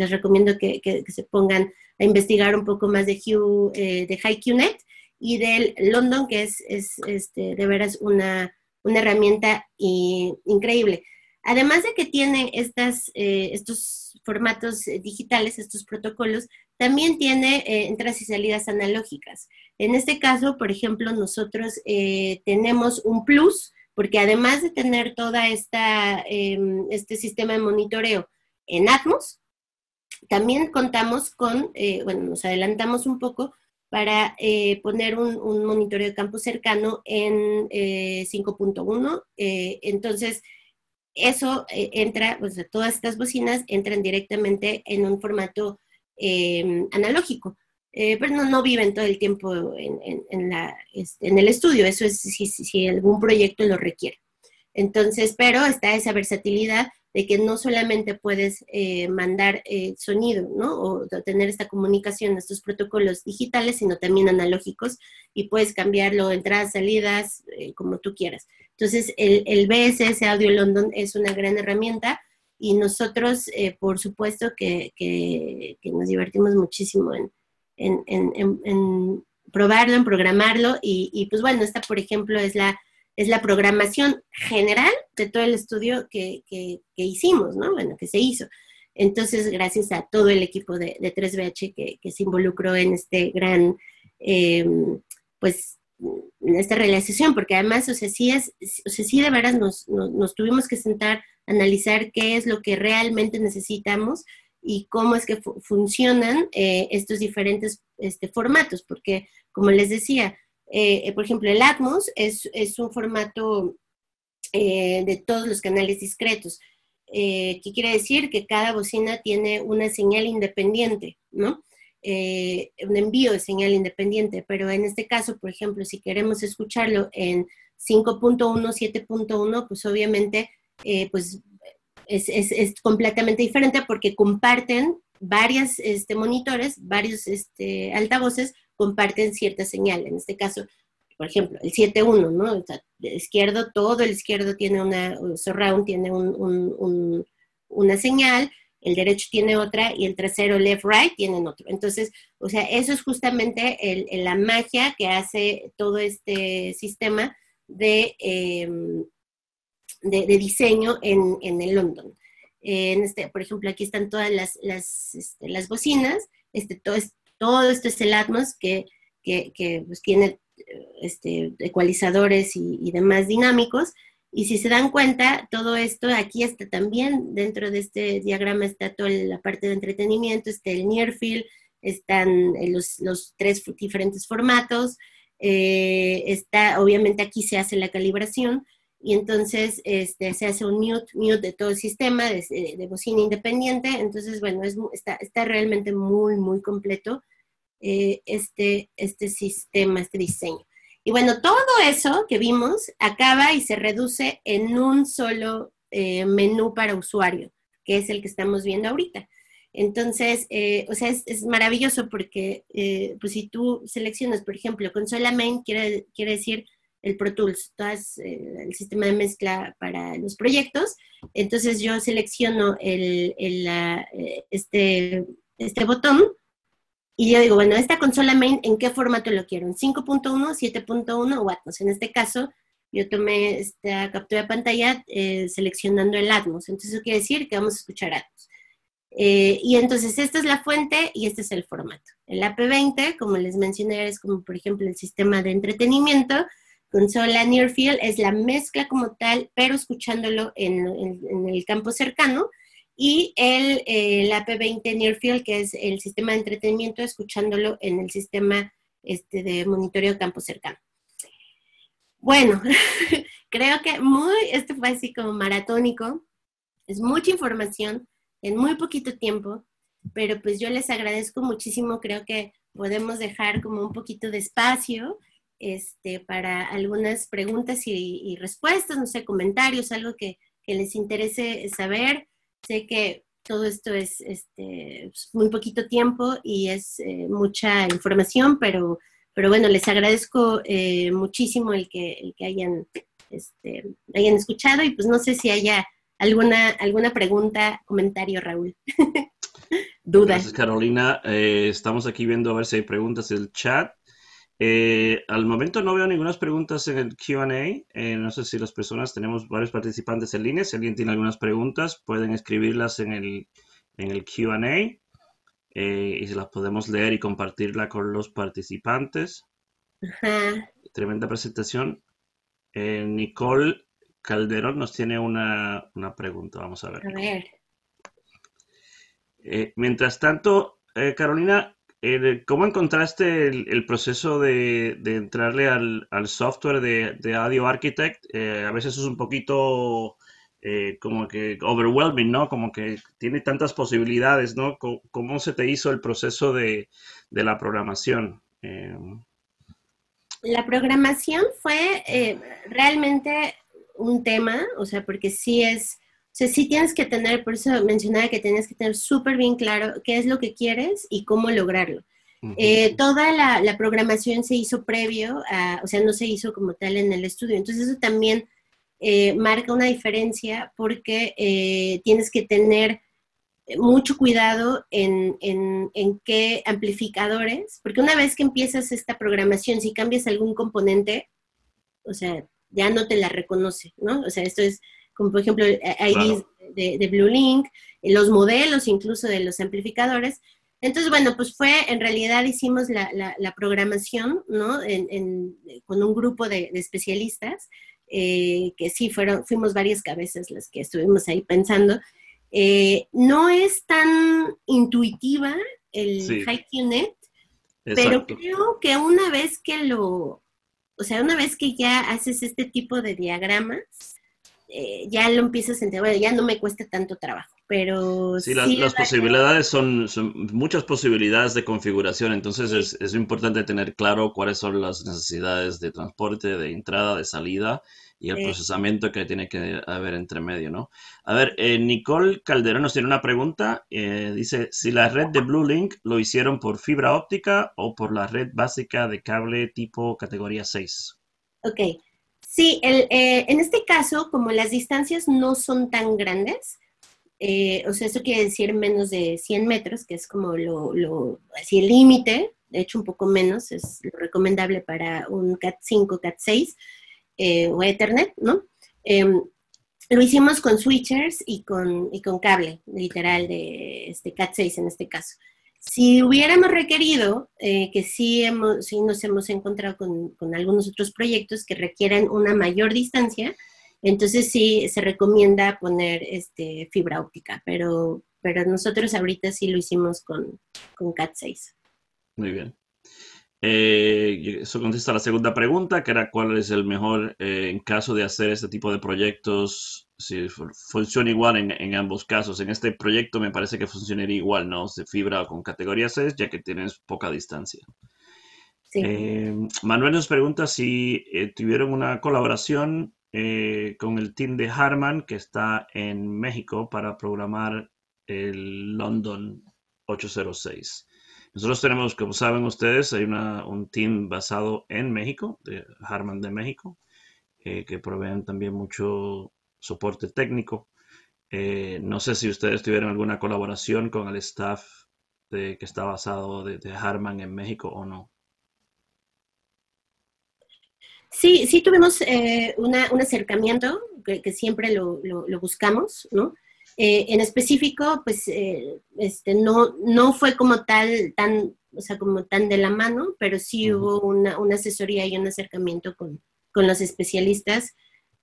les recomiendo que, que, que se pongan a investigar un poco más de, Q, eh, de HiQNet, y del London, que es, es este, de veras una, una herramienta y, increíble. Además de que tiene estas, eh, estos formatos digitales, estos protocolos, también tiene eh, entradas y salidas analógicas. En este caso, por ejemplo, nosotros eh, tenemos un plus, porque además de tener toda esta eh, este sistema de monitoreo en Atmos, también contamos con, eh, bueno, nos adelantamos un poco, para eh, poner un, un monitoreo de campo cercano en eh, cinco punto uno. Eh, entonces, eso eh, entra, o sea, todas estas bocinas entran directamente en un formato eh, analógico, eh, pero no, no viven todo el tiempo en, en, en, la, este, en el estudio, eso es si, si algún proyecto lo requiere. Entonces, pero está esa versatilidad de que no solamente puedes eh, mandar eh, sonido, ¿no? O tener esta comunicación, estos protocolos digitales, sino también analógicos, y puedes cambiarlo, entradas, salidas, eh, como tú quieras. Entonces, el, el B S S Audio London es una gran herramienta, y nosotros, eh, por supuesto, que, que, que nos divertimos muchísimo en, en, en, en, en probarlo, en programarlo, y, y pues bueno, esta, por ejemplo, es la es la programación general de todo el estudio que, que, que hicimos, ¿no? Bueno, que se hizo. Entonces, gracias a todo el equipo de, de tres B H que, que se involucró en este gran, eh, pues, en esta realización, porque además, o sea, sí, es, o sea, sí de veras nos, nos, nos tuvimos que sentar, analizar qué es lo que realmente necesitamos y cómo es que fu funcionan eh, estos diferentes este, formatos, porque, como les decía, eh, por ejemplo, el Atmos es, es un formato eh, de todos los canales discretos, eh, que quiere decir que cada bocina tiene una señal independiente, ¿no? Eh, un envío de señal independiente, pero en este caso, por ejemplo, si queremos escucharlo en cinco punto uno, siete punto uno, pues obviamente eh, pues es, es, es completamente diferente porque comparten varias este, monitores, varios este, altavoces, comparten cierta señal. En este caso, por ejemplo, el siete punto uno, ¿no? O sea, el izquierdo, todo el izquierdo tiene una, el surround tiene un, un, un, una señal, el derecho tiene otra y el trasero, left, right, tienen otro. Entonces, o sea, eso es justamente el, el, la magia que hace todo este sistema de, eh, de, de diseño en, en el London. En este, por ejemplo, aquí están todas las, las, este, las bocinas. Este, todo, es, todo esto es el Atmos que, que, que pues, tiene este, ecualizadores y, y demás dinámicos. Y si se dan cuenta, todo esto aquí está también, dentro de este diagrama está toda la parte de entretenimiento, está el near field, están los, los tres diferentes formatos, eh, está, obviamente aquí se hace la calibración, y entonces este, se hace un mute, mute de todo el sistema, de, de bocina independiente. Entonces, bueno, es, está, está realmente muy, muy completo eh, este, este sistema, este diseño. Y bueno, todo eso que vimos acaba y se reduce en un solo eh, menú para usuario, que es el que estamos viendo ahorita. Entonces, eh, o sea, es, es maravilloso porque eh, pues si tú seleccionas, por ejemplo, consola main, quiere, quiere decir el Pro Tools, todas, eh, el sistema de mezcla para los proyectos. Entonces yo selecciono el, el, la, este, este botón. Y yo digo, bueno, esta consola main, ¿en qué formato lo quiero? ¿En cinco punto uno, siete punto uno o Atmos? En este caso, yo tomé esta captura de pantalla eh, seleccionando el Atmos. Entonces, eso quiere decir que vamos a escuchar Atmos. Eh, y entonces, esta es la fuente y este es el formato. El A P veinte, como les mencioné, es como, por ejemplo, el sistema de entretenimiento. Consola near field es la mezcla como tal, pero escuchándolo en, en, en el campo cercano. Y el, el A P veinte Near Field, que es el sistema de entretenimiento, escuchándolo en el sistema este, de monitoreo campo cercano. Bueno, creo que muy, esto fue así como maratónico. Es mucha información en muy poquito tiempo, pero pues yo les agradezco muchísimo. Creo que podemos dejar como un poquito de espacio este, para algunas preguntas y, y respuestas, no sé, comentarios, algo que, que les interese saber. Sé que todo esto es este, muy poquito tiempo y es eh, mucha información, pero, pero bueno, les agradezco eh, muchísimo el que, el que hayan, este, hayan escuchado y pues no sé si haya alguna, alguna pregunta, comentario, Raúl. Dudas. Gracias, Carolina. Eh, estamos aquí viendo a ver si hay preguntas en el chat. Eh, al momento no veo ninguna pregunta en el Q and A, eh, no sé si las personas, tenemos varios participantes en línea, si alguien tiene algunas preguntas pueden escribirlas en el, en el Q and A eh, y se las podemos leer y compartirla con los participantes. Ajá. Tremenda presentación. eh, Nicole Calderón nos tiene una, una pregunta, vamos a ver. A ver. Eh, mientras tanto, eh, Carolina, ¿cómo encontraste el, el proceso de, de entrarle al, al software de, de Audio Architect? Eh, a veces es un poquito eh, como que overwhelming, ¿no? Como que tiene tantas posibilidades, ¿no? ¿Cómo, cómo se te hizo el proceso de, de la programación? Eh... La programación fue eh, realmente un tema, o sea, porque sí es... O sea, sí tienes que tener, por eso mencionaba que tenías que tener súper bien claro qué es lo que quieres y cómo lograrlo. Uh-huh. eh, toda la, la programación se hizo previo, a, o sea, no se hizo como tal en el estudio. Entonces eso también eh, marca una diferencia porque eh, tienes que tener mucho cuidado en, en, en qué amplificadores, porque una vez que empiezas esta programación, si cambias algún componente, o sea, ya no te la reconoce, ¿no? O sea, esto es como, por ejemplo, I Ds claro. de, de BluLink, los modelos incluso de los amplificadores. Entonces, bueno, pues fue, en realidad hicimos la, la, la programación, ¿no? En, en, con un grupo de, de especialistas, eh, que sí fueron, fuimos varias cabezas las que estuvimos ahí pensando. Eh, no es tan intuitiva el sí. HiQNet, pero creo que una vez que lo, o sea, una vez que ya haces este tipo de diagramas, eh, ya lo empiezas a entender, bueno, ya no me cuesta tanto trabajo, pero... Sí, sí las, las posibilidades son, son muchas posibilidades de configuración, entonces sí. es, es importante tener claro cuáles son las necesidades de transporte, de entrada, de salida y el sí. procesamiento que tiene que haber entre medio, ¿no? A ver, eh, Nicole Calderón nos tiene una pregunta, eh, dice, si la red de BluLink lo hicieron por fibra óptica o por la red básica de cable tipo categoría seis. Ok, sí, el, eh, en este caso, como las distancias no son tan grandes, eh, o sea, eso quiere decir menos de cien metros, que es como lo, lo así el límite, de hecho un poco menos, es lo recomendable para un cat cinco, cat seis, Eh, o Ethernet, ¿no? Eh, lo hicimos con switchers y con, y con cable, literal, de este cat seis en este caso. Si hubiéramos requerido, eh, que sí, hemos, sí nos hemos encontrado con, con algunos otros proyectos que requieran una mayor distancia, entonces sí se recomienda poner este, fibra óptica, pero, pero nosotros ahorita sí lo hicimos con, con cat seis. Muy bien. Eh, eso contesta la segunda pregunta, que era cuál es el mejor eh, en caso de hacer este tipo de proyectos, si funciona igual en, en ambos casos. En este proyecto me parece que funcionaría igual, ¿no? Se fibra con categoría seis, ya que tienes poca distancia. Sí. Eh, Manuel nos pregunta si eh, tuvieron una colaboración eh, con el team de Harman, que está en México, para programar el London ochocientos seis. Nosotros tenemos, como saben ustedes, hay una, un team basado en México, de Harman de México, eh, que proveen también mucho soporte técnico. Eh, no sé si ustedes tuvieron alguna colaboración con el staff de, que está basado de, de Harman en México o no. Sí, sí tuvimos eh, una, un acercamiento que, que siempre lo, lo, lo buscamos, ¿no? Eh, en específico, pues, eh, este, no, no fue como tal, tan, o sea, como tan de la mano, pero sí uh-huh. hubo una, una asesoría y un acercamiento con, con los especialistas,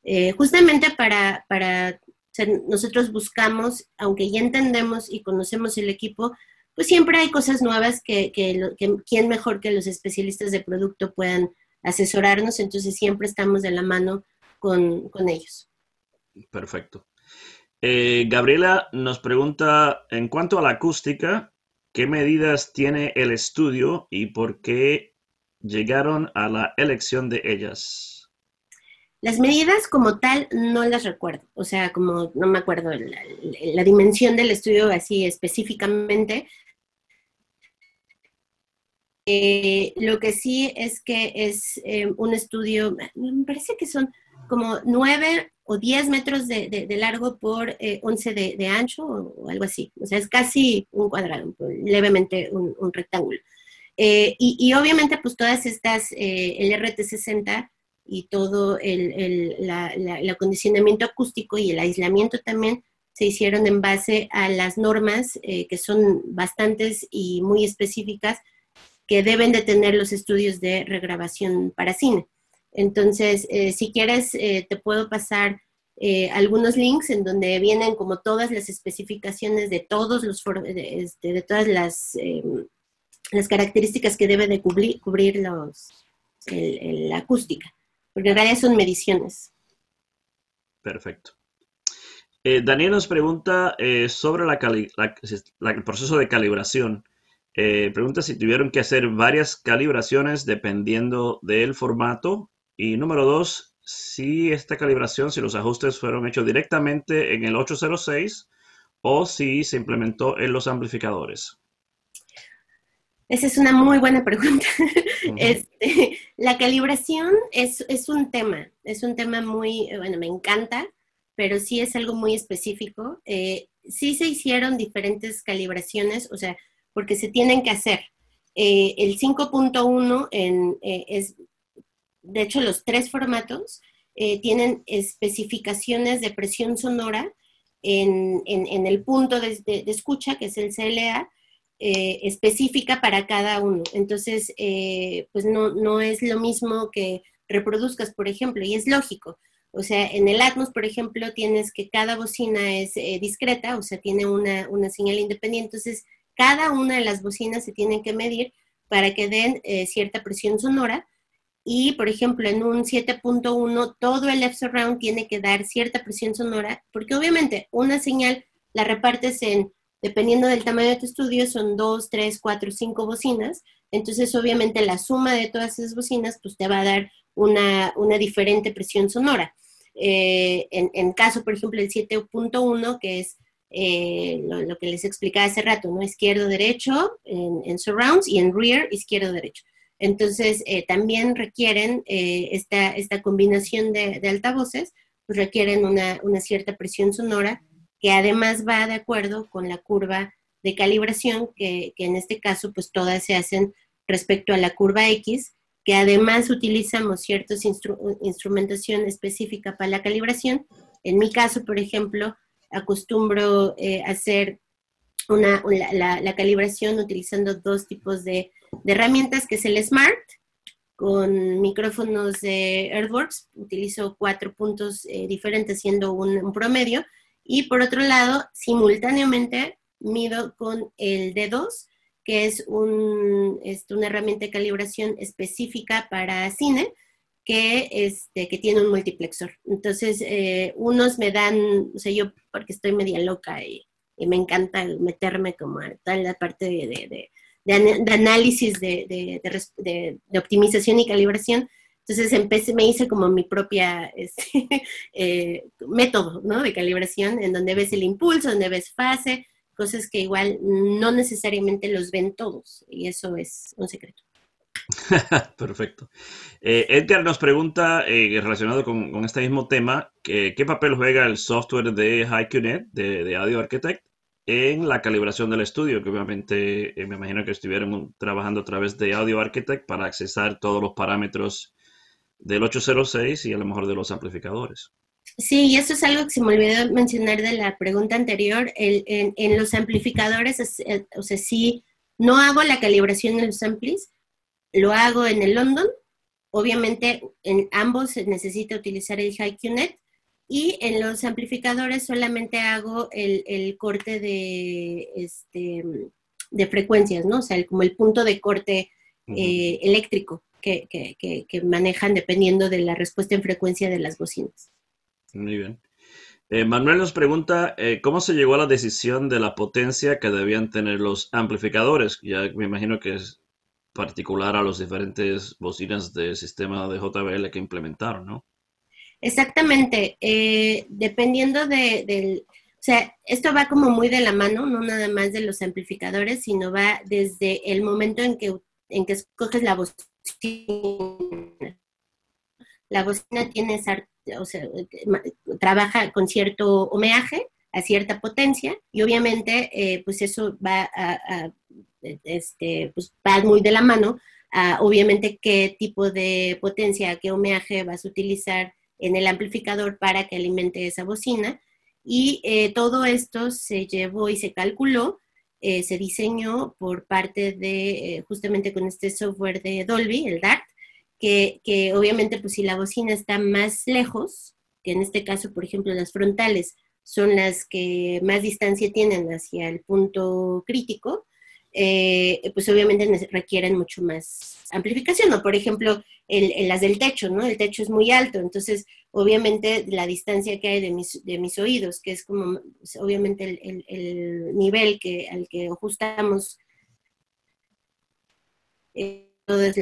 eh, justamente para, para o sea, nosotros buscamos, aunque ya entendemos y conocemos el equipo, pues siempre hay cosas nuevas que, que, que quién mejor que los especialistas de producto puedan asesorarnos, entonces siempre estamos de la mano con, con ellos. Perfecto. Eh, Gabriela nos pregunta, en cuanto a la acústica, ¿qué medidas tiene el estudio y por qué llegaron a la elección de ellas? Las medidas como tal no las recuerdo, o sea, como no me acuerdo la, la dimensión del estudio así específicamente. Eh, lo que sí es que es eh, un estudio, me parece que son como nueve o diez metros de, de, de largo por eh, once de, de ancho o, o algo así. O sea, es casi un cuadrado, levemente un, un rectángulo. Eh, y, y obviamente, pues todas estas, eh, el R T sesenta y todo el, el, la, la, el acondicionamiento acústico y el aislamiento también se hicieron en base a las normas eh, que son bastantes y muy específicas que deben de tener los estudios de regrabación para cine. Entonces, eh, si quieres, eh, te puedo pasar eh, algunos links en donde vienen como todas las especificaciones de todos los de, este, de todas las, eh, las características que debe de cubrir, cubrir los, el, el, la acústica, porque en realidad son mediciones. Perfecto. Eh, Daniel nos pregunta eh, sobre la cali la, la, el proceso de calibración. Eh, pregunta si tuvieron que hacer varias calibraciones dependiendo del formato. Y número dos, si esta calibración, si los ajustes fueron hechos directamente en el ochocientos seis o si se implementó en los amplificadores. Esa es una muy buena pregunta. Uh-huh. Este, la calibración es, es un tema, es un tema muy, bueno, me encanta, pero sí es algo muy específico. Eh, sí se hicieron diferentes calibraciones, o sea, porque se tienen que hacer. Eh, el cinco punto uno eh, es... De hecho, los tres formatos eh, tienen especificaciones de presión sonora en, en, en el punto de, de, de escucha, que es el C L A, eh, específica para cada uno. Entonces, eh, pues no, no es lo mismo que reproduzcas, por ejemplo, y es lógico. O sea, en el Atmos, por ejemplo, tienes que cada bocina es eh, discreta, o sea, tiene una, una señal independiente. Entonces, cada una de las bocinas se tienen que medir para que den eh, cierta presión sonora. Y, por ejemplo, en un siete punto uno, todo el F-Surround tiene que dar cierta presión sonora, porque obviamente una señal la repartes en, dependiendo del tamaño de tu estudio, son dos, tres, cuatro, cinco bocinas. Entonces, obviamente, la suma de todas esas bocinas pues te va a dar una, una diferente presión sonora. Eh, en, en caso, por ejemplo, el siete punto uno, que es eh, lo, lo que les explicaba hace rato, ¿no? Izquierdo-derecho en, en surrounds y en rear, izquierdo-derecho. Entonces, eh, también requieren eh, esta, esta combinación de, de altavoces, pues requieren una, una cierta presión sonora que además va de acuerdo con la curva de calibración, que, que en este caso, pues todas se hacen respecto a la curva X, que además utilizamos ciertos instru instrumentación específica para la calibración. En mi caso, por ejemplo, acostumbro eh, hacer una, una, la, la calibración utilizando dos tipos de, de herramientas, que es el Smart, con micrófonos de Earthworks, utilizo cuatro puntos eh, diferentes, siendo un, un promedio, y por otro lado, simultáneamente, mido con el D dos, que es, un, es una herramienta de calibración específica para cine, que, este, que tiene un multiplexor. Entonces, eh, unos me dan, o sea, yo porque estoy media loca y, y me encanta meterme como a toda la parte de, de, de, de análisis, de, de, de, de, de optimización y calibración. Entonces, empecé, me hice como mi propia este, eh, método, ¿no?, de calibración, en donde ves el impulso, donde ves fase, cosas que igual no necesariamente los ven todos, y eso es un secreto. Perfecto. Eh, Edgar nos pregunta, eh, relacionado con, con este mismo tema, que, ¿qué papel juega el software de HiQNet, de, de Audio Architect, en la calibración del estudio? Que obviamente eh, me imagino que estuvieron trabajando a través de Audio Architect para accesar todos los parámetros del ocho cero seis y a lo mejor de los amplificadores. Sí, y eso es algo que se me olvidó mencionar de la pregunta anterior. El, en, en los amplificadores, es, el, o sea, sí, no hago la calibración en los amplis, lo hago en el London. Obviamente, en ambos se necesita utilizar el HiQNet. Y en los amplificadores solamente hago el, el corte de, este, de frecuencias, ¿no? O sea, el, como el punto de corte eh, uh-huh. eléctrico que, que, que, que manejan dependiendo de la respuesta en frecuencia de las bocinas. Muy bien. Eh, Manuel nos pregunta, eh, ¿cómo se llegó a la decisión de la potencia que debían tener los amplificadores? Ya me imagino que es particular a las diferentes bocinas del sistema de J B L que implementaron, ¿no? Exactamente. Eh, dependiendo de, del... O sea, esto va como muy de la mano, no nada más de los amplificadores, sino va desde el momento en que, en que escoges la bocina. La bocina tiene esa, o sea, trabaja con cierto homenaje a cierta potencia y obviamente eh, pues eso va a, a este, pues va muy de la mano a obviamente qué tipo de potencia, qué homenaje vas a utilizar en el amplificador para que alimente esa bocina, y eh, todo esto se llevó y se calculó, eh, se diseñó por parte de eh, justamente con este software de Dolby, el D A R T, Que, que obviamente pues si la bocina está más lejos, que en este caso por ejemplo las frontales son las que más distancia tienen hacia el punto crítico, eh, pues obviamente requieren mucho más amplificación, ¿no? Por ejemplo el, el, las del techo, ¿no? El techo es muy alto, entonces obviamente la distancia que hay de mis, de mis oídos, que es como obviamente el, el, el nivel que, al que ajustamos eh, todos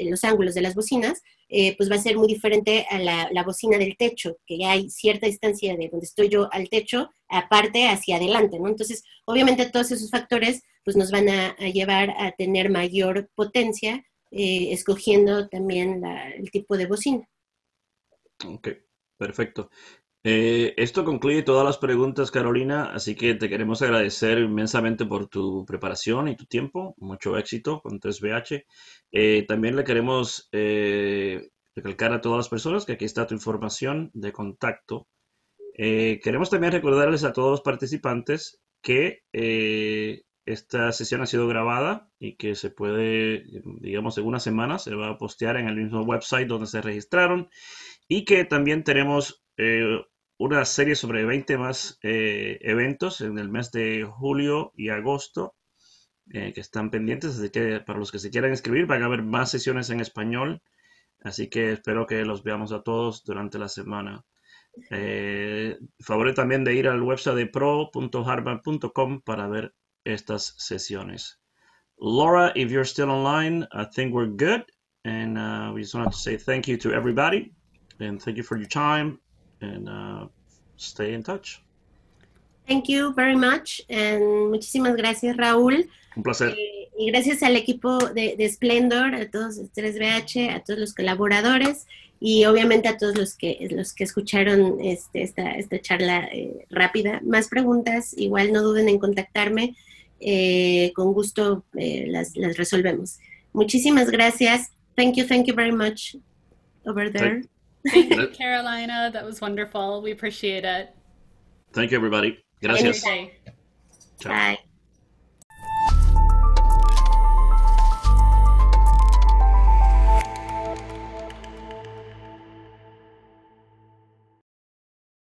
los ángulos de las bocinas, eh, pues va a ser muy diferente a la, la bocina del techo, que ya hay cierta distancia de donde estoy yo al techo, aparte hacia adelante, ¿no? Entonces, obviamente todos esos factores pues nos van a, a llevar a tener mayor potencia, eh, escogiendo también la, el tipo de bocina. Ok, perfecto. Eh, esto concluye todas las preguntas, Carolina, así que te queremos agradecer inmensamente por tu preparación y tu tiempo. Mucho éxito con tres B H. Eh, también le queremos eh, recalcar a todas las personas que aquí está tu información de contacto. Eh, queremos también recordarles a todos los participantes que eh, esta sesión ha sido grabada y que se puede, digamos, en una semana se va a postear en el mismo website donde se registraron, y que también tenemos eh, una serie sobre veinte más eh, eventos en el mes de julio y agosto eh, que están pendientes, así que para los que se quieran inscribir van a haber más sesiones en español, así que espero que los veamos a todos durante la semana. Eh, favor también de ir al website de pro punto harman punto com para ver estas sesiones. Laura, if you're still online, I think we're good. And uh, we just want to say thank you to everybody. And thank you for your time. And uh, stay in touch. Thank you very much. And muchísimas gracias, Raúl. Un placer. Eh, y gracias al equipo de, de Esplendor, a todos los tres B H, a todos los colaboradores. Y obviamente a todos los que los que escucharon este, esta, esta charla eh, rápida. Más preguntas, igual no duden en contactarme, eh, con gusto eh, las, las resolvemos. Muchísimas gracias. Thank you, thank you very much over there. Thank, thank you, Carolina. That was wonderful. We appreciate it. Thank you, everybody. Gracias. Bye.